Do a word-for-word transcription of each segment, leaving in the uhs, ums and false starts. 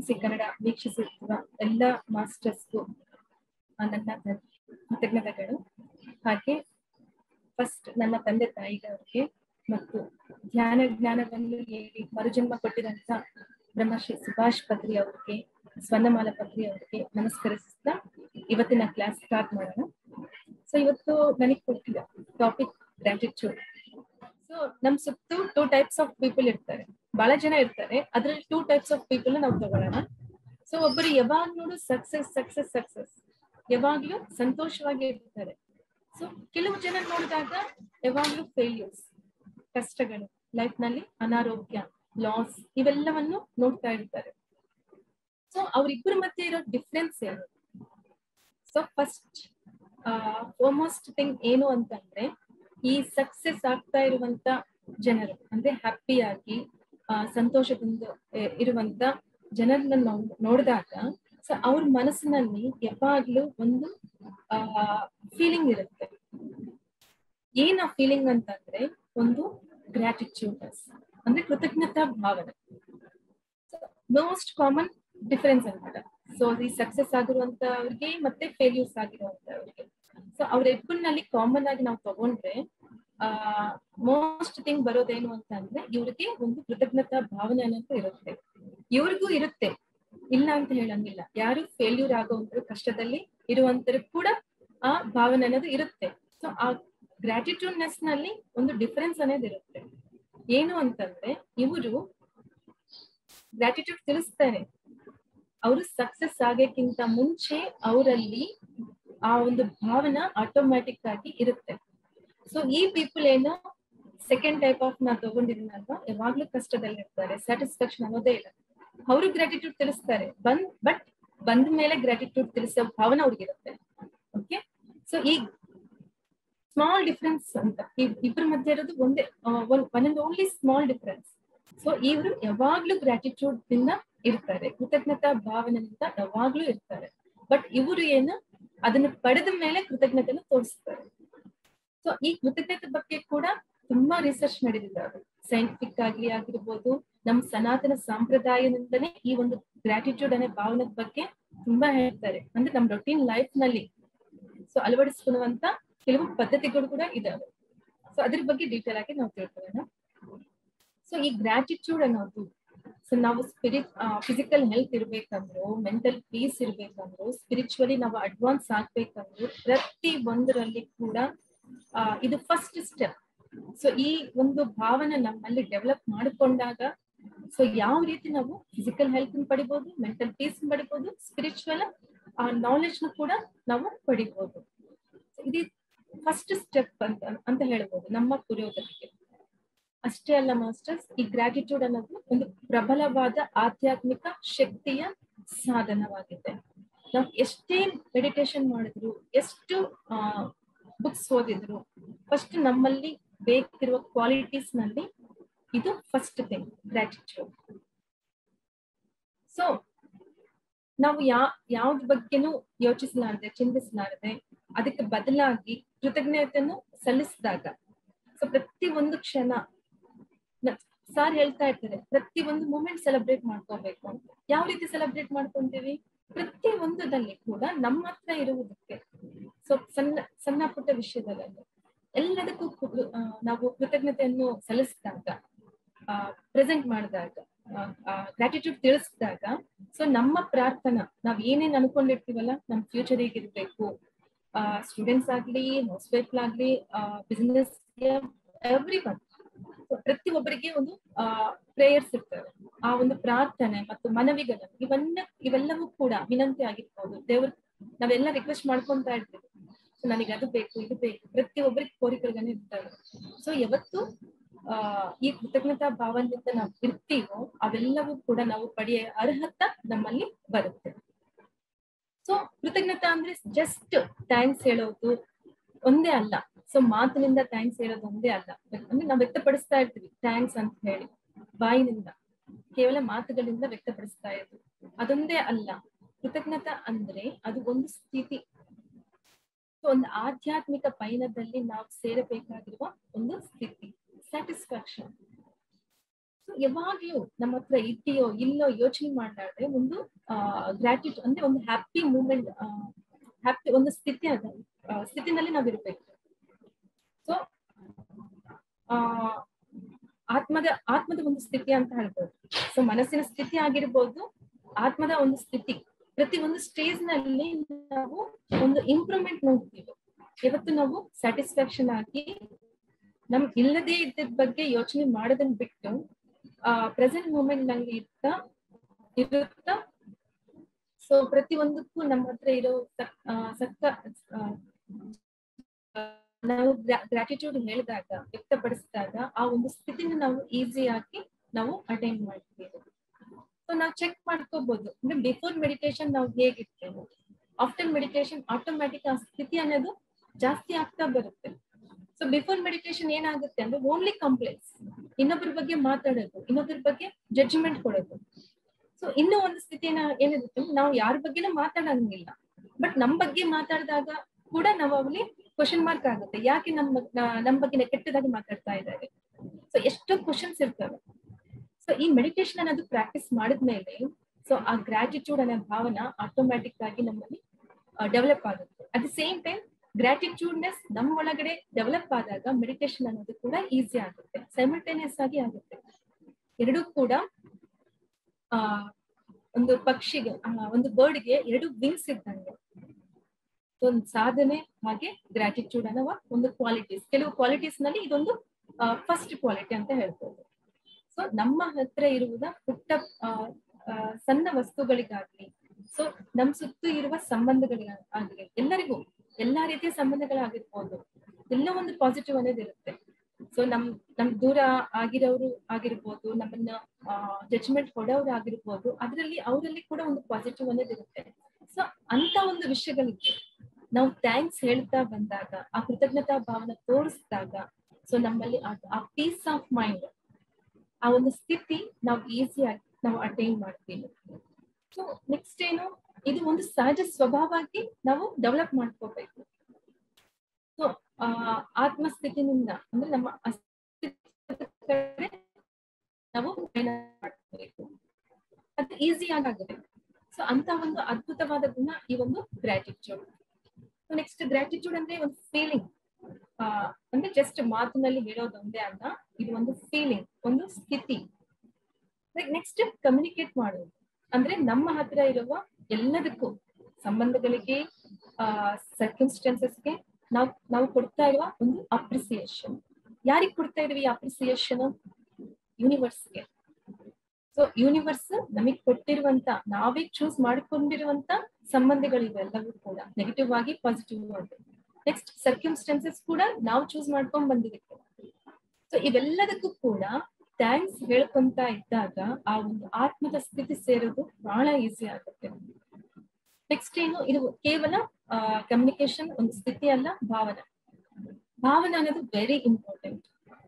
F M C Kannada ವೀಕ್ಷಿಸುತ್ತಿರುವ ಎಲ್ಲ ಮಾಸ್ಟರ್ಸ್ಗೂ ನನ್ನ ಕೃತಜ್ಞತೆಗಳು. ಹಾಗೆ ಫಸ್ಟ್ ನನ್ನ ತಂದೆ ತಾಯಿಯವರಿಗೆ ಮತ್ತು ಧ್ಯಾನ ಜ್ಞಾನವನ್ನು ಹೇಳಿ ಮರುಜನ್ಮ ಕೊಟ್ಟಿದಂತ ಬ್ರಹ್ಮಶ್ರೀ ಸುಭಾಷ್ ಪತ್ರಿ ಅವರಿಗೆ, ಸ್ವರ್ಣಮಾಲ ಪತ್ರಿ ಅವರಿಗೆ ನಮಸ್ಕರಿಸ್ತಾ ಇವತ್ತಿನ ಕ್ಲಾಸ್ ಸ್ಟಾರ್ಟ್ ಮಾಡೋಣ. ಸೊ ಇವತ್ತು ನನಗೆ ಕೊಟ್ಟಿದ್ದ ಟಾಪಿಕ್ ಗ್ರಾಟಿಟ್ಯೂಡ್. ಸೊ ನಮ್ ಸುತ್ತು ಟೂ ಟೈಪ್ಸ್ ಆಫ್ ಪೀಪಲ್ ಇರ್ತಾರೆ, ಬಹಳ ಜನ ಇರ್ತಾರೆ. ಅದ್ರಲ್ಲಿ ಟೂ ಟೈಪ್ಸ್ ಆಫ್ ಪೀಪಲ್ ನಾವು ತಗೊಳ್ಳೋಣ. ಸೊ ಒಬ್ಬರು ಯಾವಾಗ ನೋಡು ಸಕ್ಸಸ್ ಸಕ್ಸಸ್ ಸಕ್ಸಸ್, ಯಾವಾಗ್ಲೂ ಸಂತೋಷವಾಗಿ ಇರ್ತಾರೆ. ಸೊ ಕೆಲವು ಜನ ನೋಡಿದಾಗ ಯಾವಾಗ್ಲೂ ಫೇಲ್ಯೂರ್ಸ್, ಕಷ್ಟಗಳು, ಲೈಫ್ ನಲ್ಲಿ ಅನಾರೋಗ್ಯ, ಲಾಸ್ ಇವೆಲ್ಲವನ್ನು ನೋಡ್ತಾ ಇರ್ತಾರೆ. ಸೊ ಅವ್ರಿಬ್ಬರ ಮಧ್ಯೆ ಇರೋ ಡಿಫ್ರೆನ್ಸ್ ಏನು? ಸೊ ಫಸ್ಟ್ ಫಾರ್ಮೋಸ್ಟ್ ಥಿಂಗ್ ಏನು ಅಂತಂದ್ರೆ, ಈ ಸಕ್ಸೆಸ್ ಆಗ್ತಾ ಇರುವಂತ ಜನರು ಅಂದ್ರೆ ಹ್ಯಾಪಿ ಆಗಿ ಸಂತೋಷದಿಂದ ಇರುವಂತ ಜನರನ್ನ ನಾವು ನೋಡಿದಾಗ ಸೊ ಅವ್ರ ಮನಸ್ಸಿನಲ್ಲಿ ಯಾವಾಗ್ಲೂ ಒಂದು ಆ ಫೀಲಿಂಗ್ ಇರುತ್ತೆ. ಏನ ಫೀಲಿಂಗ್ ಅಂತಂದ್ರೆ ಒಂದು ಗ್ರಾಟಿಟ್ಯೂಡ್ ಅಂದ್ರೆ ಕೃತಜ್ಞತಾ ಭಾವನೆ. ಮೋಸ್ಟ್ ಕಾಮನ್ ಡಿಫರೆನ್ಸ್ ಅನ್ಬಿಟ್ಟ. ಸೊ ಈ ಸಕ್ಸಸ್ ಆಗಿರುವಂತವ್ರಿಗೆ ಮತ್ತೆ ಫೇಲ್ಯೂರ್ಸ್ ಆಗಿರುವಂತವ್ರಿಗೆ ಸೊ ಅವ್ರ ಇಬ್ಬರಲ್ಲಿ ಕಾಮನ್ ಆಗಿ ನಾವು ತಗೊಂಡ್ರೆ ಆ ಮೋಸ್ಟ್ ಥಿಂಗ್ ಬರೋದೇನು ಅಂತ ಅಂದ್ರೆ ಇವ್ರಿಗೆ ಒಂದು ಕೃತಜ್ಞತಾ ಭಾವನೆ ಅನ್ನೋದು ಇರುತ್ತೆ. ಇವ್ರಿಗೂ ಇರುತ್ತೆ, ಇಲ್ಲ ಅಂತ ಹೇಳಂಗಿಲ್ಲ. ಯಾರು ಫೇಲ್ಯೂರ್ ಆಗೋವಂತರು, ಕಷ್ಟದಲ್ಲಿ ಇರುವಂತರು ಕೂಡ ಆ ಭಾವನೆ ಅನ್ನೋದು ಇರುತ್ತೆ. ಸೊ ಆ ಗ್ರಾಟಿಟ್ಯೂಡ್ನೆಸ್ ನಲ್ಲಿ ಒಂದು ಡಿಫರೆನ್ಸ್ ಅನ್ನೋದು ಇರುತ್ತೆ. ಏನು ಅಂತಂದ್ರೆ ಇವರು ಗ್ರಾಟಿಟ್ಯೂಡ್ ತಿಳಿಸ್ತಾರೆ, ಅವರು ಸಕ್ಸಸ್ ಆಗೋಕ್ಕಿಂತ ಮುಂಚೆ ಅವರಲ್ಲಿ ಆ ಒಂದು ಭಾವನೆ ಆಟೋಮ್ಯಾಟಿಕ್ ಆಗಿ ಇರುತ್ತೆ. ಸೊ ಈ ಪೀಪಲ್ ಏನೋ ಸೆಕೆಂಡ್ ಟೈಪ್ ಆಫ್ ನಾ ತಗೊಂಡಿದ್ದೀನಲ್ವಾ, ಯಾವಾಗ್ಲೂ ಕಷ್ಟದಲ್ಲಿ ಇರ್ತಾರೆ, ಸ್ಯಾಟಿಸ್ಫ್ಯಾಕ್ಷನ್ ಅನ್ನೋದೇ ಇಲ್ಲ. ಅವರು ಗ್ರಾಟಿಟ್ಯೂಡ್ ತಿಳಿಸ್ತಾರೆ, ಬಂದ್ ಬಟ್ ಬಂದ ಮೇಲೆ ಗ್ರಾಟಿಟ್ಯೂಡ್ ತಿಳಿಸೋ ಭಾವನೆ ಅವ್ರಿಗಿರುತ್ತೆ. ಓಕೆ, ಸೊ ಈ ಸ್ಮಾಲ್ ಡಿಫ್ರೆನ್ಸ್ ಅಂತ ಇಬ್ಬರ ಮಧ್ಯೆ ಇರೋದು ಒಂದೇ, one and only small difference. So ಇವರು ಯಾವಾಗ್ಲೂ ಗ್ರಾಟಿಟ್ಯೂಡ್ ನಿಂದ ಇರ್ತಾರೆ, ಕೃತಜ್ಞತಾ ಭಾವನೆಯಿಂದ ಯಾವಾಗ್ಲೂ ಇರ್ತಾರೆ. ಬಟ್ ಇವರು ಏನು ಅದನ್ನು ಪಡೆದ ಮೇಲೆ ಕೃತಜ್ಞತೆಯನ್ನು ತೋರಿಸ್ತಾರೆ. ಸೊ ಈ ಕೃತಜ್ಞತೆ ಬಗ್ಗೆ ಕೂಡ ತುಂಬಾ ರಿಸರ್ಚ್ ನಡೆದಿದ್ದಾರೆ, ಸೈಂಟಿಫಿಕ್ ಆಗಿ ಆಗಿರ್ಬೋದು. ನಮ್ಮ ಸನಾತನ ಸಂಪ್ರದಾಯದಿಂದನೇ ಈ ಒಂದು ಗ್ರಾಟಿಟ್ಯೂಡ್ ಅನ್ನೋ ಭಾವನೆ ಬಗ್ಗೆ ತುಂಬಾ ಹೇಳ್ತಾರೆ. ಅಂದ್ರೆ ನಮ್ ರೊಟೀನ್ ಲೈಫ್ ನಲ್ಲಿ ಸೊ ಅಳವಡಿಸ್ಕೊಳ್ಳುವಂತ ಕೆಲವು ಪದ್ಧತಿಗಳು ಕೂಡ ಇದಾವೆ. ಸೊ ಅದ್ರ ಬಗ್ಗೆ ಡೀಟೇಲ್ ಆಗಿ ನಾವು ತಿಳ್ಕೊಳ್ಳೋಣ. ಸೊ ಈ ಗ್ರಾಟಿಟ್ಯೂಡ್ ಅನ್ನೋದು ಸೊ ನಾವು ಸ್ಪಿರಿಟ್ ಫಿಸಿಕಲ್ ಹೆಲ್ತ್ ಇರ್ಬೇಕಂದ್ರು, ಮೆಂಟಲ್ ಪೀಸ್ ಇರ್ಬೇಕಂದ್ರು, ಸ್ಪಿರಿಚುವಲಿ ನಾವು ಅಡ್ವಾನ್ಸ್ ಆಗ್ಬೇಕಂದ್ರು ಪ್ರತಿ ಒಂದರಲ್ಲಿ ಕೂಡ ಇದು ಫಸ್ಟ್ ಸ್ಟೆಪ್. ಸೊ ಈ ಒಂದು ಭಾವನೆ ನಮ್ಮಲ್ಲಿ ಡೆವಲಪ್ ಮಾಡಿಕೊಂಡಾಗ ಸೊ ಯಾವ ರೀತಿ ನಾವು ಫಿಸಿಕಲ್ ಹೆಲ್ತ್ ಪಡಿಬಹುದು, ಮೆಂಟಲ್ ಪೀಸ್ ಪಡಿಬಹುದು, ಸ್ಪಿರಿಚುವಲ್ ನಾಲೆಜ್ ಕೂಡ ನಾವು ಪಡಿಬಹುದು. ಇದು ಫಸ್ಟ್ ಸ್ಟೆಪ್ ಅಂತ ಅಂತ ಹೇಳ್ಬೋದು ನಮ್ಮ ಪುರೋಗತಿಗೆ. ಅಷ್ಟೇ ಅಲ್ಲ ಮಾಸ್ಟರ್ಸ್, ಈ ಗ್ರಾಟಿಟ್ಯೂಡ್ ಅನ್ನೋದು ಒಂದು ಪ್ರಬಲವಾದ ಆಧ್ಯಾತ್ಮಿಕ ಶಕ್ತಿಯ ಸಾಧನವಾಗಿದೆ. ನಾವು ಎಷ್ಟೇ ಮೆಡಿಟೇಷನ್ ಮಾಡಿದ್ರು, ಎಷ್ಟು ಬುಕ್ಸ್ ಓದಿದ್ರು, ಫಸ್ಟ್ ನಮ್ಮಲ್ಲಿ ಬೇಕಿರುವ ಕ್ವಾಲಿಟೀಸ್ ನಲ್ಲಿ ಇದು ಫಸ್ಟ್ ಥಿಂಗ್ ಗ್ರಾಟಿಟ್ಯೂಡ್. ಸೊ ನಾವು ಯಾ ಯಾವ್ದ ಬಗ್ಗೆನೂ ಯೋಚಿಸಲಾರದೆ, ಚಿಂತಿಸಲಾರದೆ ಅದಕ್ಕೆ ಬದಲಾಗಿ ಕೃತಜ್ಞತೆಯನ್ನು ಸಲ್ಲಿಸಿದಾಗ ಸೊ ಪ್ರತಿ ಒಂದು ಕ್ಷಣ ಸಾರ್ ಹೇಳ್ತಾ ಇರ್ತಾರೆ, ಪ್ರತಿ ಒಂದು ಮೂಮೆಂಟ್ ಸೆಲೆಬ್ರೇಟ್ ಮಾಡ್ಕೋಬೇಕು ಅಂತ. ಯಾವ ರೀತಿ ಸೆಲೆಬ್ರೇಟ್ ಮಾಡ್ಕೊಂತೀವಿ? ಪ್ರತಿ ಒಂದದಲ್ಲಿ ಕೂಡ ನಮ್ಮ ಹತ್ರ ಇರುವುದಕ್ಕೆ ಸೊ ಸಣ್ಣ ಸಣ್ಣ ಪುಟ್ಟ ವಿಷಯದಲ್ಲಿ ಎಲ್ಲದಕ್ಕೂ ನಾವು ಕೃತಜ್ಞತೆಯನ್ನು ಸಲ್ಲಿಸಿದಾಗ, ಪ್ರೆಸೆಂಟ್ ಮಾಡಿದಾಗ, ಗ್ರಾಟಿಟ್ಯೂಡ್ ತಿಳಿಸಿದಾಗ ಸೊ ನಮ್ಮ ಪ್ರಾರ್ಥನಾ ನಾವ್ ಏನೇನ್ ಅನ್ಕೊಂಡಿರ್ತೀವಲ್ಲ, ನಮ್ ಫ್ಯೂಚರ್ ಹೇಗಿರ್ಬೇಕು, ಆ ಸ್ಟೂಡೆಂಟ್ಸ್ ಆಗ್ಲಿ, ಹೌಸ್ ವೈಫ್ ಆಗ್ಲಿ, ಬಿಸ್ನೆಸ್, ಎವ್ರಿ ಒನ್, ಪ್ರತಿ ಒಬ್ಬರಿಗೆ ಒಂದು ಆ ಪ್ರೇಯರ್ಸ್ ಇರ್ತವೆ. ಆ ಒಂದು ಪ್ರಾರ್ಥನೆ ಮತ್ತು ಮನವಿಗಳು ಇವನ್ನ ಇವೆಲ್ಲವೂ ಕೂಡ ವಿನಂತಿ ಆಗಿರ್ಬೋದು. ದೇವ್ರ ನಾವೆಲ್ಲ ರಿಕ್ವೆಸ್ಟ್ ಮಾಡ್ಕೊಂತಾ ಇರ್ತೀವಿ, ನನಗೆ ಅದು ಬೇಕು, ಇದು ಬೇಕು, ಪ್ರತಿ ಒಬ್ಬರಿಗೆ ಕೋರಿಕೆಗಳನ್ನ ಇರ್ತವೆ. ಸೊ ಯಾವತ್ತು ಆ ಈ ಕೃತಜ್ಞತಾ ಭಾವನೆಯಿಂದ ನಾವು ಇರ್ತೀವೋ ಅವೆಲ್ಲವೂ ಕೂಡ ನಾವು ಪಡೆಯ ಅರ್ಹತೆ ನಮ್ಮಲ್ಲಿ ಬರುತ್ತೆ. ಸೊ ಕೃತಜ್ಞತಾ ಅಂದ್ರೆ ಜಸ್ಟ್ ಥ್ಯಾಂಕ್ಸ್ ಹೇಳೋದು ಒಂದೇ ಅಲ್ಲ, ಸೊ ಮಾತಿನಿಂದ ಥ್ಯಾಂಕ್ಸ್ ಹೇಳೋದು ಒಂದೇ ಅಲ್ಲ. ಅಂದ್ರೆ ನಾವು ವ್ಯಕ್ತಪಡಿಸ್ತಾ ಇರ್ತೀವಿ ಥ್ಯಾಂಕ್ಸ್ ಅಂತ ಹೇಳಿ, ಬಾಯಿನಿಂದ ಕೇವಲ ಮಾತುಗಳಿಂದ ವ್ಯಕ್ತಪಡಿಸ್ತಾ ಇರ್ತೀವಿ, ಅದೊಂದೇ ಅಲ್ಲ. ಕೃತಜ್ಞತೆ ಅಂದ್ರೆ ಅದು ಒಂದು ಸ್ಥಿತಿ, ಒಂದು ಆಧ್ಯಾತ್ಮಿಕ ಪಯಣದಲ್ಲಿ ನಾವು ಸೇರಬೇಕಾಗಿರುವ ಒಂದು ಸ್ಥಿತಿ, ಸ್ಯಾಟಿಸ್ಫ್ಯಾಕ್ಷನ್. ಯಾವಾಗ್ಲೂ ನಮ್ಮ ಹತ್ರ ಇದೆಯೋ ಇಲ್ಲೋ ಯೋಚನೆ ಮಾಡಲಾರ್ದೆ ಒಂದು ಗ್ರಾಟಿಟ್ಯೂಡ್ ಅಂದ್ರೆ ಒಂದು ಹ್ಯಾಪಿ ಮೂಮೆಂಟ್ ಹ್ಯಾಪಿ ಒಂದು ಸ್ಥಿತಿ ಅದ ಸ್ಥಿತಿನಲ್ಲಿ ನಾವು ಇರಬೇಕು. ಸೊ ಆ ಆತ್ಮದ ಆತ್ಮದ ಒಂದು ಸ್ಥಿತಿ ಅಂತ ಹೇಳ್ಬೋದು. ಸೊ ಮನಸ್ಸಿನ ಸ್ಥಿತಿ ಆಗಿರ್ಬೋದು, ಆತ್ಮದ ಒಂದು ಸ್ಥಿತಿ, ಪ್ರತಿ ಒಂದು ಸ್ಟೇಜ್ ನಲ್ಲಿ ನಾವು ಒಂದು ಇಂಪ್ರೂವ್ಮೆಂಟ್ ನೋಡ್ತೀವಿ. ಇವತ್ತು ನಾವು ಸ್ಯಾಟಿಸ್ಫ್ಯಾಕ್ಷನ್ ಆಗಿ ನಮ್ ಇಲ್ಲದೇ ಇದ್ದದ ಬಗ್ಗೆ ಯೋಚನೆ ಮಾಡೋದನ್ನ ಬಿಟ್ಟು ಆ ಪ್ರೆಸೆಂಟ್ ಮೂಮೆಂಟ್ ನಂಗೆ ಇರ್ತಾ ಇರುತ್ತಾ. ಸೊ ಪ್ರತಿ ಒಂದಕ್ಕೂ ನಮ್ಮ ಹತ್ರ ಇರೋ ಸಕ್ಕ ನಾವು ಗ್ರಾಟಿಟ್ಯೂಡ್ ಹೇಳಿದಾಗ ವ್ಯಕ್ತಪಡಿಸಿದಾಗ ಆ ಒಂದು ಸ್ಥಿತಿನ ನಾವು ಈಸಿಯಾಗಿ ನಾವು ಅಟೈನ್ ಮಾಡ್ತೀವಿ. ಸೊ ನಾವು ಚೆಕ್ ಮಾಡ್ಕೋಬಹುದು ಅಂದ್ರೆ ಬಿಫೋರ್ ಮೆಡಿಟೇಷನ್ ನಾವು ಹೇಗಿರ್ತೇವೆ, ಆಫ್ಟರ್ ಮೆಡಿಟೇಷನ್ ಆಟೋಮ್ಯಾಟಿಕ್ ಆ ಸ್ಥಿತಿ ಅನ್ನೋದು ಜಾಸ್ತಿ ಆಗ್ತಾ ಬರುತ್ತೆ. ಸೊ ಬಿಫೋರ್ ಮೆಡಿಟೇಷನ್ ಏನಾಗುತ್ತೆ ಅಂದ್ರೆ ಓನ್ಲಿ ಕಂಪ್ಲೇಂಟ್ಸ್, ಇನ್ನೊಬ್ಬರ ಬಗ್ಗೆ ಮಾತಾಡೋದು, ಇನ್ನೊಬ್ಬರ ಬಗ್ಗೆ ಜಡ್ಜ್ಮೆಂಟ್ ಕೊಡೋದು. ಸೊ ಇನ್ನೂ ಒಂದು ಸ್ಥಿತಿ ಏನಿರುತ್ತೆ ನಾವು ಯಾರ ಬಗ್ಗೆನೂ ಮಾತಾಡಂಗಿಲ್ಲ, ಬಟ್ ನಮ್ ಬಗ್ಗೆ ಮಾತಾಡಿದಾಗ ಕೂಡ ನಾವು ಅವಲ್ಲಿ ಕ್ವಶನ್ ಮಾರ್ಕ್ ಆಗುತ್ತೆ, ಯಾಕೆ ನಮ್ಮ ನಮ್ಮ ಬಗ್ಗೆ ಕೆಟ್ಟದಾಗಿ ಮಾತಾಡ್ತಾ ಇದ್ದಾರೆ. ಸೊ ಎಷ್ಟೋ ಕ್ವಶನ್ಸ್ ಇರ್ತವೆ. ಸೊ ಈ ಮೆಡಿಟೇಷನ್ ಅನ್ನೋದು ಪ್ರಾಕ್ಟೀಸ್ ಮಾಡಿದ್ಮೇಲೆ ಸೊ ಆ ಗ್ರಾಟಿಟ್ಯೂಡ್ ಅನ್ನೋ ಭಾವನೆ ಆಟೋಮ್ಯಾಟಿಕ್ ಆಗಿ ನಮ್ಮಲ್ಲಿ ಡೆವಲಪ್ ಆಗುತ್ತೆ. At the same time gratitudeness ನಮ್ಮ ಒಳಗಡೆ ಡೆವಲಪ್ ಆದಾಗ ಮೆಡಿಟೇಷನ್ ಅನ್ನೋದು ಕೂಡ ಈಸಿ ಆಗುತ್ತೆ, ಸೈಮಲ್ಟೇನಿಯಸ್ ಆಗಿ ಆಗುತ್ತೆ. ಎರಡೂ ಕೂಡ ಆ ಒಂದು ಪಕ್ಷಿಗೆ ಒಂದು ಬರ್ಡ್ಗೆ ಎರಡು ವಿಂಗ್ಸ್ ಇದ್ದಂಗೆ. ಒಂದು ಸಾಧನೆ ಹಾಗೆ ಗ್ರಾಟಿಟ್ಯೂಡ್ ಅನ್ನೋ ಒಂದು ಕ್ವಾಲಿಟೀಸ್, ಕೆಲವು ಕ್ವಾಲಿಟೀಸ್ ನಲ್ಲಿ ಇದೊಂದು ಫಸ್ಟ್ ಕ್ವಾಲಿಟಿ ಅಂತ ಹೇಳ್ಬೋದು. ಸೊ ನಮ್ಮ ಹತ್ರ ಇರುವುದ ಪುಟ್ಟ ಸಣ್ಣ ವಸ್ತುಗಳಿಗಾಗ್ಲಿ, ಸೊ ನಮ್ ಸುತ್ತ ಇರುವ ಸಂಬಂಧಗಳಿಗಾಗ್ಲಿ, ಎಲ್ಲರಿಗೂ ಎಲ್ಲಾ ರೀತಿಯ ಸಂಬಂಧಗಳಾಗಿರ್ಬೋದು, ಎಲ್ಲ ಒಂದು ಪಾಸಿಟಿವ್ ಅನ್ನೋದು ಇರುತ್ತೆ. ಸೊ ನಮ್ ನಮ್ ದೂರ ಆಗಿರೋರು ಆಗಿರ್ಬೋದು, ನಮ್ಮನ್ನ ಜಡ್ಜ್ಮೆಂಟ್ ಕೊಡೋರು ಆಗಿರ್ಬೋದು, ಅದರಲ್ಲಿ ಅವರಲ್ಲಿ ಕೂಡ ಒಂದು ಪಾಸಿಟಿವ್ ಅನ್ನೋದು ಇರುತ್ತೆ. ಸೊ ಅಂತ ಒಂದು ವಿಷಯಗಳಿಗೆ ನಾವು ಥ್ಯಾಂಕ್ಸ್ ಹೇಳ್ತಾ ಬಂದಾಗ, ಆ ಕೃತಜ್ಞತಾ ಭಾವನೆ ತೋರಿಸಿದಾಗ, ಸೊ ನಮ್ಮಲ್ಲಿ ಆ ಪೀಸ್ ಆಫ್ ಮೈಂಡ್, ಆ ಒಂದು ಸ್ಥಿತಿ ನಾವು ಈಸಿಯಾಗಿ ನಾವು ಅಟೈನ್ ಮಾಡ್ತೀವಿ. ಸೊ ನೆಕ್ಸ್ಟ್ ಏನು, ಇದು ಒಂದು ಸಹಜ ಸ್ವಭಾವವಾಗಿ ನಾವು ಡೆವಲಪ್ ಮಾಡ್ಕೋಬೇಕು. ಸೊ ಆ ಆತ್ಮಸ್ಥಿತಿನಿಂದ ಅಂದ್ರೆ ನಮ್ಮ ಅಸ್ತಿತ್ವಕ್ಕೆ ನಾವು ಮಾಡ್ಕೋಬೇಕು, ಅದು ಈಸಿಯಾಗಿ ಆಗುತ್ತೆ. ಸೊ ಅಂತ ಒಂದು ಅದ್ಭುತವಾದ ಗುಣ ಈ ಒಂದು ಗ್ರಾಟಿಟ್ಯೂಡ್. ನೆಕ್ಸ್ಟ್ ಗ್ರಾಟಿಟ್ಯೂಡ್ ಅಂದ್ರೆ ಒಂದು ಫೀಲಿಂಗ್, ಅಂದ್ರೆ ಜಸ್ಟ್ ಮಾತಿನಲ್ಲಿ ಹೇಳೋದೊಂದೇ ಅಲ್ಲ, ಇದು ಒಂದು ಫೀಲಿಂಗ್, ಒಂದು ಸ್ಥಿತಿ. ನೆಕ್ಸ್ಟ್ ಕಮ್ಯುನಿಕೇಟ್ ಮಾಡೋದು ಅಂದ್ರೆ ನಮ್ಮ ಹತ್ರ ಇರುವ ಎಲ್ಲದಕ್ಕೂ, ಸಂಬಂಧಗಳಿಗೆ, ಆ ಸರ್ಕಮ್ಸ್ಟೆನ್ಸಸ್ಗೆ ನಾವು ನಾವು ಕೊಡ್ತಾ ಇರುವ ಒಂದು ಅಪ್ರಿಸಿಯೇಷನ್. ಯಾರಿಗೆ ಕೊಡ್ತಾ ಇದೀವಿ ಅಪ್ರಿಸಿಯೇಷನ್? ಯೂನಿವರ್ಸ್ಗೆ. ಸೊ ಯೂನಿವರ್ಸ್ ನಮಗ್ ಕೊಟ್ಟಿರುವಂತ, ನಾವೇ ಚೂಸ್ ಮಾಡ್ಕೊಂಡಿರುವಂತ ಸಂಬಂಧಗಳಿವೆಲ್ಲವೂ ಕೂಡ, ನೆಗೆಟಿವ್ ಆಗಿ ಪಾಸಿಟಿವ್ ಆಗಿ. ನೆಕ್ಸ್ಟ್ ಸರ್ಕಮ್ಸ್ಟೆನ್ಸಸ್ ಕೂಡ ನಾವು ಚೂಸ್ ಮಾಡ್ಕೊಂಡ್ ಬಂದಿದ್ದಕ್ಕೆ. ಸೊ ಇವೆಲ್ಲದಕ್ಕೂ ಕೂಡ ಥ್ಯಾಂಕ್ಸ್ ಹೇಳ್ಕೊಂತ ಇದ್ದಾಗ ಆ ಒಂದು ಆತ್ಮದ ಸ್ಥಿತಿ ಸೇರೋದು ಬಹಳ ಈಸಿ ಆಗುತ್ತೆ. ನೆಕ್ಸ್ಟ್ ಏನು, ಇದು ಕೇವಲ ಕಮ್ಯುನಿಕೇಶನ್ ಒಂದು ಸ್ಥಿತಿ ಅಲ್ಲ, ಭಾವನೆ. ಭಾವನೆ ಅನ್ನೋದು ವೆರಿ ಇಂಪಾರ್ಟೆಂಟ್.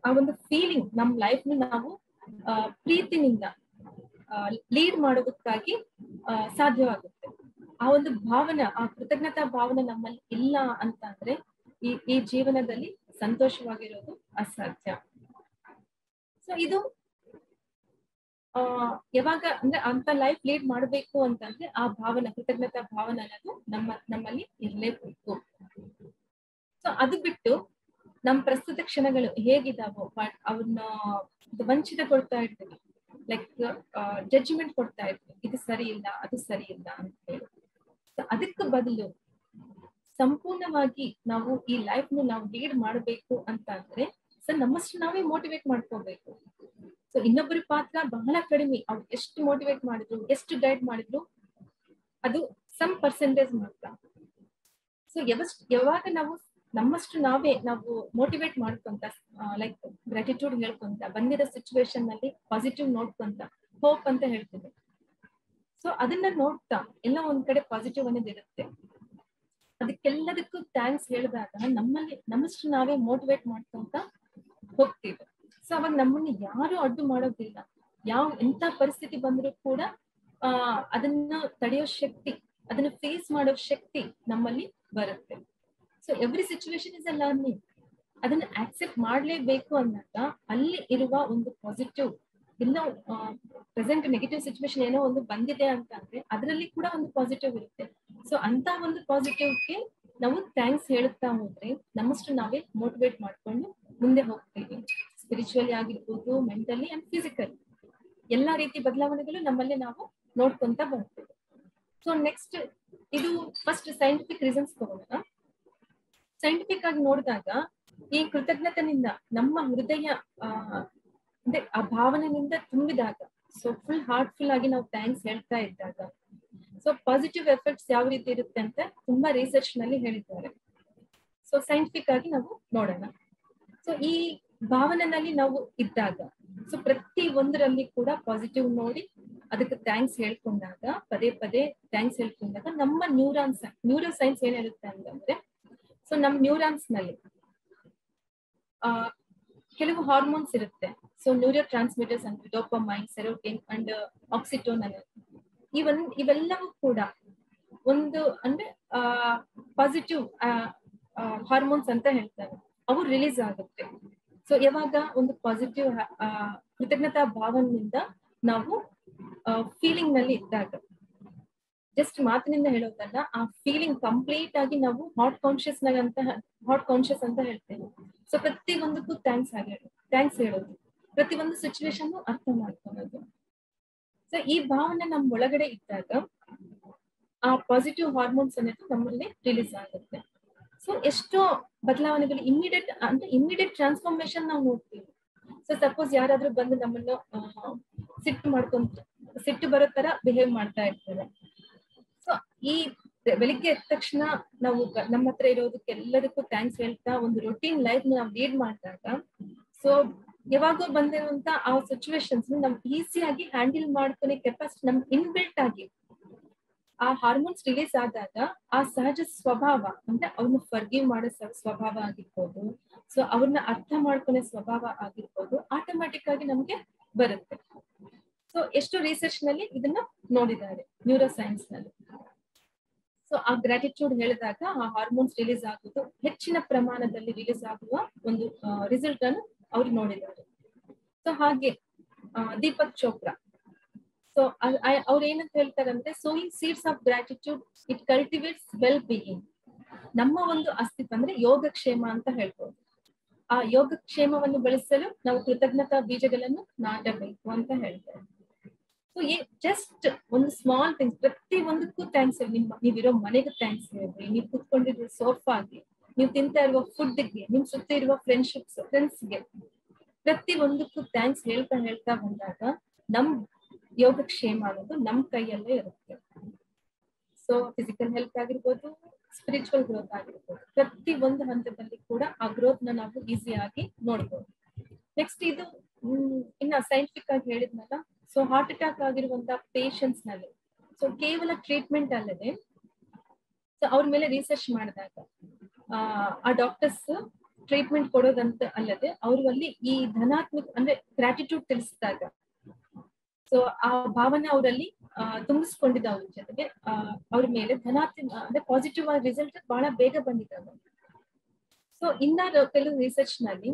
ಆ ಒಂದು ಫೀಲಿಂಗ್ ನಮ್ ಲೈಫ್ ನಾವು ಪ್ರೀತಿನಿಂದ ಲೀಡ್ ಮಾಡೋದಕ್ಕಾಗಿ ಸಾಧ್ಯವಾಗುತ್ತೆ. ಆ ಒಂದು ಭಾವನೆ, ಆ ಕೃತಜ್ಞತಾ ಭಾವನೆ ನಮ್ಮಲ್ಲಿ ಇಲ್ಲ ಅಂತ ಅಂದ್ರೆ ಈ ಈ ಜೀವನದಲ್ಲಿ ಸಂತೋಷವಾಗಿರೋದು ಅಸಾಧ್ಯ. ಸೊ ಇದು ಆ ಯಾವಾಗ ಅಂದ್ರೆ ಅಂತ ಲೈಫ್ ಲೀಡ್ ಮಾಡ್ಬೇಕು ಅಂತಂದ್ರೆ ಆ ಭಾವನೆ, ಕೃತಜ್ಞತಾ ಭಾವನೆ ಅನ್ನೋದು ನಮ್ಮ ನಮ್ಮಲ್ಲಿ ಇರಲೇಬೇಕು. ಸೊ ಅದು ಬಿಟ್ಟು ನಮ್ಮ ಪ್ರಸ್ತುತ ಕ್ಷಣಗಳು ಹೇಗಿದಾವೋ ಅವನ್ನ ವಂಚಿತ ಕೊಡ್ತಾ ಇರ್ತೀವಿ, ಲೈಕ್ ಜಡ್ಜ್ಮೆಂಟ್ ಕೊಡ್ತಾ ಇರ್ತೀವಿ, ಇದು ಸರಿ ಇಲ್ಲ, ಅದು ಸರಿ ಇಲ್ಲ ಅಂತ ಹೇಳಿ. ಸೊ ಅದಕ್ಕೆ ಬದಲು ಸಂಪೂರ್ಣವಾಗಿ ನಾವು ಈ ಲೈಫ್ ನ ನಾವು ಲೀಡ್ ಮಾಡಬೇಕು ಅಂತ ಅಂದ್ರೆ ಸೊ ನಮ್ಮಷ್ಟು ನಾವೇ ಮೋಟಿವೇಟ್ ಮಾಡ್ಕೋಬೇಕು. ಸೊ ಇನ್ನೊಬ್ಬರ ಪಾತ್ರ ಬಹಳ ಕಡಿಮೆ. ಅವ್ರು ಎಷ್ಟು ಮೋಟಿವೇಟ್ ಮಾಡಿದ್ರು, ಎಷ್ಟು ಗೈಡ್ ಮಾಡಿದ್ರು, ಅದು ಸಮ್ ಪರ್ಸೆಂಟೇಜ್ ಮಾತ್ರ. ಸೊ ಯಾವಷ್ಟು ಯಾವಾಗ ನಾವು ನಮ್ಮಷ್ಟು ನಾವೇ ನಾವು ಮೋಟಿವೇಟ್ ಮಾಡ್ಕೊಂತ, ಲೈಕ್ ಗ್ರಾಟಿಟ್ಯೂಡ್ ಹೇಳ್ಕೊಂತ, ಬಂದಿರೋ ಸಿಚುವೇಶನ್ ನಲ್ಲಿ ಪಾಸಿಟಿವ್ ನೋಡ್ಕೊಂತ, ಹೋಪ್ ಅಂತ ಹೇಳ್ತೀವಿ. ಸೊ ಅದನ್ನ ನೋಡ್ತಾ ಎಲ್ಲ ಒಂದ್ ಕಡೆ ಪಾಸಿಟಿವ್ ಅನ್ನೋದು ಇರುತ್ತೆ. ಅದಕ್ಕೆಲ್ಲದಕ್ಕೂ ಥ್ಯಾಂಕ್ಸ್ ಹೇಳಿದಾಗ ನಮ್ಮಲ್ಲಿ ನಮ್ಮಷ್ಟು ನಾವೇ ಮೋಟಿವೇಟ್ ಮಾಡ್ಕೊಂತ ಹೋಗ್ತೀವಿ. ಸೊ ಅವಾಗ ನಮ್ಮನ್ನ ಯಾರು ಅಡ್ಡು ಮಾಡೋದಿಲ್ಲ. ಯಾವ ಎಂತ ಪರಿಸ್ಥಿತಿ ಬಂದ್ರು ಕೂಡ ಆ ಅದನ್ನ ತಡೆಯೋ ಶಕ್ತಿ, ಅದನ್ನ ಫೇಸ್ ಮಾಡೋ ಶಕ್ತಿ ನಮ್ಮಲ್ಲಿ ಬರುತ್ತೆ. So every situation is a learning. ಅದನ್ನ ಆಕ್ಸೆಪ್ಟ್ ಮಾಡ್ಲೇಬೇಕು ಅನ್ನೋದ ಅಲ್ಲಿ ಇರುವ ಒಂದು ಪಾಸಿಟಿವ್ ಇಲ್ಲ ಪ್ರೆಸೆಂಟ್ ನೆಗೆಟಿವ್ ಸಿಚುಯೇಷನ್ ಏನೋ ಒಂದು ಬಂದಿದೆ ಅಂತಂದ್ರೆ ಅದರಲ್ಲಿ ಕೂಡ ಒಂದು ಪಾಸಿಟಿವ್ ಇರುತ್ತೆ. ಸೊ ಅಂತ ಒಂದು ಪಾಸಿಟಿವ್ ಗೆ ನಾವು ಥ್ಯಾಂಕ್ಸ್ ಹೇಳುತ್ತಾ ಹೋದ್ರೆ ನಮ್ಮಷ್ಟು ನಾವೇ ಮೋಟಿವೇಟ್ ಮಾಡ್ಕೊಂಡು ಮುಂದೆ ಹೋಗ್ತೀವಿ. ಸ್ಪಿರಿಚುವಲಿ ಆಗಿರ್ಬೋದು, ಮೆಂಟಲಿ ಅಂಡ್ ಫಿಸಿಕಲಿ ಎಲ್ಲಾ ರೀತಿ ಬದಲಾವಣೆಗಳು ನಮ್ಮಲ್ಲಿ ನಾವು ನೋಡ್ಕೊಂತ ಬರ್ತೀವಿ. ಸೊ ನೆಕ್ಸ್ಟ್ ಇದು ಫಸ್ಟ್ ಸೈಂಟಿಫಿಕ್ ರೀಸನ್ಸ್ ತಗೋಣ. ಸೈಂಟಿಫಿಕ್ ಆಗಿ ನೋಡಿದಾಗ ಈ ಕೃತಜ್ಞತನಿಂದ ನಮ್ಮ ಹೃದಯ ಅಂದ್ರೆ ಆ ಭಾವನೆಯಿಂದ ತುಂಬಿದಾಗ, ಸೊ ಫುಲ್ ಹಾರ್ಟ್ಫುಲ್ ಆಗಿ ನಾವು ಥ್ಯಾಂಕ್ಸ್ ಹೇಳ್ತಾ ಇದ್ದಾಗ ಸೊ ಪಾಸಿಟಿವ್ ಎಫೆಕ್ಟ್ಸ್ ಯಾವ ರೀತಿ ಇರುತ್ತೆ ಅಂತ ತುಂಬಾ ರಿಸರ್ಚ್ ನಲ್ಲಿ ಹೇಳಿದ್ದಾರೆ. ಸೊ ಸೈಂಟಿಫಿಕ್ ಆಗಿ ನಾವು ನೋಡೋಣ. ಸೊ ಈ ಭಾವನೆನಲ್ಲಿ ನಾವು ಇದ್ದಾಗ ಸೊ ಪ್ರತಿ ಒಂದರಲ್ಲಿ ಕೂಡ ಪಾಸಿಟಿವ್ ನೋಡಿ ಅದಕ್ಕೆ ಥ್ಯಾಂಕ್ಸ್ ಹೇಳ್ಕೊಂಡಾಗ, ಪದೇ ಪದೇ ಥ್ಯಾಂಕ್ಸ್ ಹೇಳ್ಕೊಂಡಾಗ ನಮ್ಮ ನ್ಯೂರಾನ್ಸ್ ನ್ಯೂರೋ ಸೈನ್ಸ್ ಏನ್ ಹೇಳುತ್ತೆ ಅಂತಂದ್ರೆ ಸೊ ನಮ್ಮ ನ್ಯೂರಾನ್ಸ್ ನಲ್ಲಿ ಆ ಕೆಲವು ಹಾರ್ಮೋನ್ಸ್ ಇರುತ್ತೆ. ಸೊ ನ್ಯೂರೋ ಟ್ರಾನ್ಸ್ಮಿಟರ್ಸ್ ಅಂದ್ರೆ ಡೋಪಮೈನ್, ಸೆರೋಟೋನಿನ್ ಅಂಡ್ ಆಕ್ಸಿಟೋಸಿನ್ ಇವನ್ ಇವೆಲ್ಲವೂ ಕೂಡ ಒಂದು ಅಂದ್ರೆ ಆ ಪಾಸಿಟಿವ್ ಹಾರ್ಮೋನ್ಸ್ ಅಂತ ಹೇಳ್ತಾರೆ. ಅವು ರಿಲೀಸ್ ಆಗುತ್ತೆ. ಸೊ ಯಾವಾಗ ಒಂದು ಪಾಸಿಟಿವ್ ಕೃತಜ್ಞತಾ ಭಾವನೆಯಿಂದ ನಾವು ಫೀಲಿಂಗ್ ನಲ್ಲಿ ಇದ್ದಾಗ, ಜಸ್ಟ್ ಮಾತಿನಿಂದ ಹೇಳೋದಲ್ಲ, ಆ ಫೀಲಿಂಗ್ ಕಂಪ್ಲೀಟ್ ಆಗಿ ನಾವು ಹಾಟ್ ಕಾನ್ಶಿಯಸ್ ನಾಗ ಅಂತ ಹಾಟ್ ಕಾನ್ಶಿಯಸ್ ಅಂತ ಹೇಳ್ತೇವೆ. ಸೊ ಪ್ರತಿ ಒಂದಕ್ಕೂ ಥ್ಯಾಂಕ್ಸ್ ಆಗಿ ಥ್ಯಾಂಕ್ಸ್ ಹೇಳೋದು, ಪ್ರತಿ ಒಂದು ಸಿಚುವೇಶನ್ ಅರ್ಥ ಮಾಡ್ಕೊಳೋದು. ಸೊ ಈ ಭಾವನೆ ನಮ್ಮ ಒಳಗಡೆ ಇದ್ದಾಗ ಆ ಪಾಸಿಟಿವ್ ಹಾರ್ಮೋನ್ಸ್ ಅನ್ನೋದು ನಮ್ಮಲ್ಲಿ ರಿಲೀಸ್ ಆಗುತ್ತೆ. ಸೊ ಎಷ್ಟೋ ಬದಲಾವಣೆಗಳು ಇಮ್ಮಿಡಿಯೇಟ್ ಅಂದ್ರೆ ಇಮ್ಮಿಡಿಯೇಟ್ ಟ್ರಾನ್ಸ್ಫಾರ್ಮೇಶನ್ ನಾವು ನೋಡ್ತೀವಿ. ಸೊ ಸಪೋಸ್ ಯಾರಾದ್ರೂ ಬಂದು ನಮ್ಮನ್ನು ಸಿಟ್ಟು ಮಾಡ್ಕೊಂತ ಸಿಟ್ಟು ಬರೋ ತರ ಬಿಹೇವ್ ಮಾಡ್ತಾ ಇರ್ತಾರೆ. ಸೊ ಈ ಬೆಳಿಗ್ಗೆ ಎದ್ದ ತಕ್ಷಣ ನಾವು ನಮ್ಮ ಹತ್ರ ಇರೋದಕ್ಕೆಲ್ಲದಕ್ಕೂ ಥ್ಯಾಂಕ್ಸ್ ಹೇಳ್ತಾ ಒಂದು ರೊಟೀನ್ ಲೈಫ್ ನಾವು ಲೀಡ್ ಮಾಡಿದಾಗ ಸೊ ಯಾವಾಗೋ ಬಂದಿರುವಂತ ಆ ಸಿಚುವೇಶನ್ಸ್ ನಾವು ಈಸಿಯಾಗಿ ಹ್ಯಾಂಡಲ್ ಮಾಡ್ಕೊನೆ ಕೆಪಾಸಿಟಿ ನಮ್ಗೆ ಇನ್ಬಿಲ್ಟ್ ಆಗಿ ಆ ಹಾರ್ಮೋನ್ಸ್ ರಿಲೀಸ್ ಆದಾಗ ಆ ಸಹಜ ಸ್ವಭಾವ ಅಂದ್ರೆ ಅವ್ರನ್ನ ಫರ್ಗಿವ್ ಮಾಡೋ ಸ್ವಭಾವ ಆಗಿರ್ಬೋದು, ಸೊ ಅವ್ರನ್ನ ಅರ್ಥ ಮಾಡ್ಕೊನೆ ಸ್ವಭಾವ ಆಗಿರ್ಬೋದು ಆಟೋಮ್ಯಾಟಿಕ್ ಆಗಿ ನಮ್ಗೆ ಬರುತ್ತೆ. ಸೊ ಎಷ್ಟು ರಿಸರ್ಚ್ ನಲ್ಲಿ ಇದನ್ನ ನೋಡಿದ್ದಾರೆ ನ್ಯೂರೋ ಸೈನ್ಸ್ ನಲ್ಲಿ. ಸೊ ಆ ಗ್ರಾಟಿಟ್ಯೂಡ್ ಹೇಳಿದಾಗ ಆ ಹಾರ್ಮೋನ್ಸ್ ರಿಲೀಸ್ ಆಗೋದು ಹೆಚ್ಚಿನ ಪ್ರಮಾಣದಲ್ಲಿ ರಿಲೀಸ್ ಆಗುವ ಒಂದು ರಿಸಲ್ಟ್ ಅನ್ನು ಅವ್ರು ನೋಡಿದ್ದಾರೆ. ಸೊ ಹಾಗೆ ದೀಪಕ್ ಚೋಪ್ರಾ ಸೊ ಅವ್ರ ಏನಂತ ಹೇಳ್ತಾರೆ ಅಂದ್ರೆ sowing seeds of gratitude it cultivates well being. ನಮ್ಮ ಒಂದು ಅಸ್ತಿತ್ವ ಅಂದ್ರೆ ಯೋಗಕ್ಷೇಮ ಅಂತ ಹೇಳ್ಬೋದು. ಆ ಯೋಗಕ್ಷೇಮವನ್ನು ಬೆಳೆಸಲು ನಾವು ಕೃತಜ್ಞತಾ ಬೀಜಗಳನ್ನು ನಾಟಬೇಕು ಅಂತ ಹೇಳ್ತಾರೆ. ಸೊ ಜಸ್ಟ್ ಒಂದು ಸ್ಮಾಲ್ ಥಿಂಗ್ಸ್, ಪ್ರತಿ ಒಂದಕ್ಕೂ ಥ್ಯಾಂಕ್ಸ್ ಹೇಳಿ. ನಿಮ್ಮ ನೀವಿರೋ ಮನೆಗೂ ಥ್ಯಾಂಕ್ಸ್ ಹೇಳಿ, ನೀವು ಕುತ್ಕೊಂಡಿರೋ ಸೋಫಾಗೆ, ನೀವು ತಿಂತಾ ಇರುವ ಫುಡ್ಗೆ, ನಿಮ್ ಸುತ್ತ ಇರುವ ಫ್ರೆಂಡ್ಶಿಪ್ಸ್ ಫ್ರೆಂಡ್ಸ್ಗೆ ಪ್ರತಿ ಒಂದಕ್ಕೂ ಥ್ಯಾಂಕ್ಸ್ ಹೇಳ್ತಾ ಹೇಳ್ತಾ ಬಂದಾಗ ನಮ್ ಯೋಗಕ್ಷೇಮ ಅನ್ನೋದು ನಮ್ ಕೈಯಲ್ಲೇ ಇರುತ್ತೆ. ಸೊ ಫಿಸಿಕಲ್ ಹೆಲ್ತ್ ಆಗಿರ್ಬೋದು, ಸ್ಪಿರಿಚುವಲ್ ಗ್ರೋತ್ ಆಗಿರ್ಬೋದು, ಪ್ರತಿ ಒಂದು ಹಂತದಲ್ಲಿ ಕೂಡ ಆ ಗ್ರೋತ್ ನ ನಾವು ಈಸಿಯಾಗಿ ನೋಡ್ಬೋದು. ನೆಕ್ಸ್ಟ್ ಇದು ಇನ್ನ ಸೈಂಟಿಫಿಕ್ ಆಗಿ ಹೇಳಿದ್ನಲ್ಲ, ಸೊ ಹಾರ್ಟ್ ಅಟ್ಯಾಕ್ ಆಗಿರುವಂತ ಪೇಷಂಟ್ಸ್ ನಲ್ಲಿ ಸೊ ಕೇವಲ ಟ್ರೀಟ್ಮೆಂಟ್ ಅಲ್ಲದೆ ಸೊ ಅವ್ರ ಮೇಲೆ ರಿಸರ್ಚ್ ಮಾಡಿದಾಗ ಆ ಡಾಕ್ಟರ್ಸ್ ಟ್ರೀಟ್ಮೆಂಟ್ ಕೊಡೋದಂತ ಅಲ್ಲದೆ ಅವ್ರಲ್ಲಿ ಈ ಧನಾತ್ಮಕ ಅಂದ್ರೆ ಗ್ರಾಟಿಟ್ಯೂಡ್ ತಿಳಿಸಿದಾಗ ಸೊ ಆ ಭಾವನೆ ಅವರಲ್ಲಿ ತುಂಬಿಸ್ಕೊಂಡಿದ್ದ ಅವ್ರ ಜೊತೆಗೆ ಅವ್ರ ಮೇಲೆ ಧನಾತ್ಮಕ ಅಂದ್ರೆ ಪಾಸಿಟಿವ್ ಆಗಿ ರಿಸಲ್ಟ್ ಬಹಳ ಬೇಗ ಬಂದಿದ್ದಾವೆ. ಸೊ ಇನ್ನ ಕೆಲವು ರಿಸರ್ಚ್ ನಲ್ಲಿ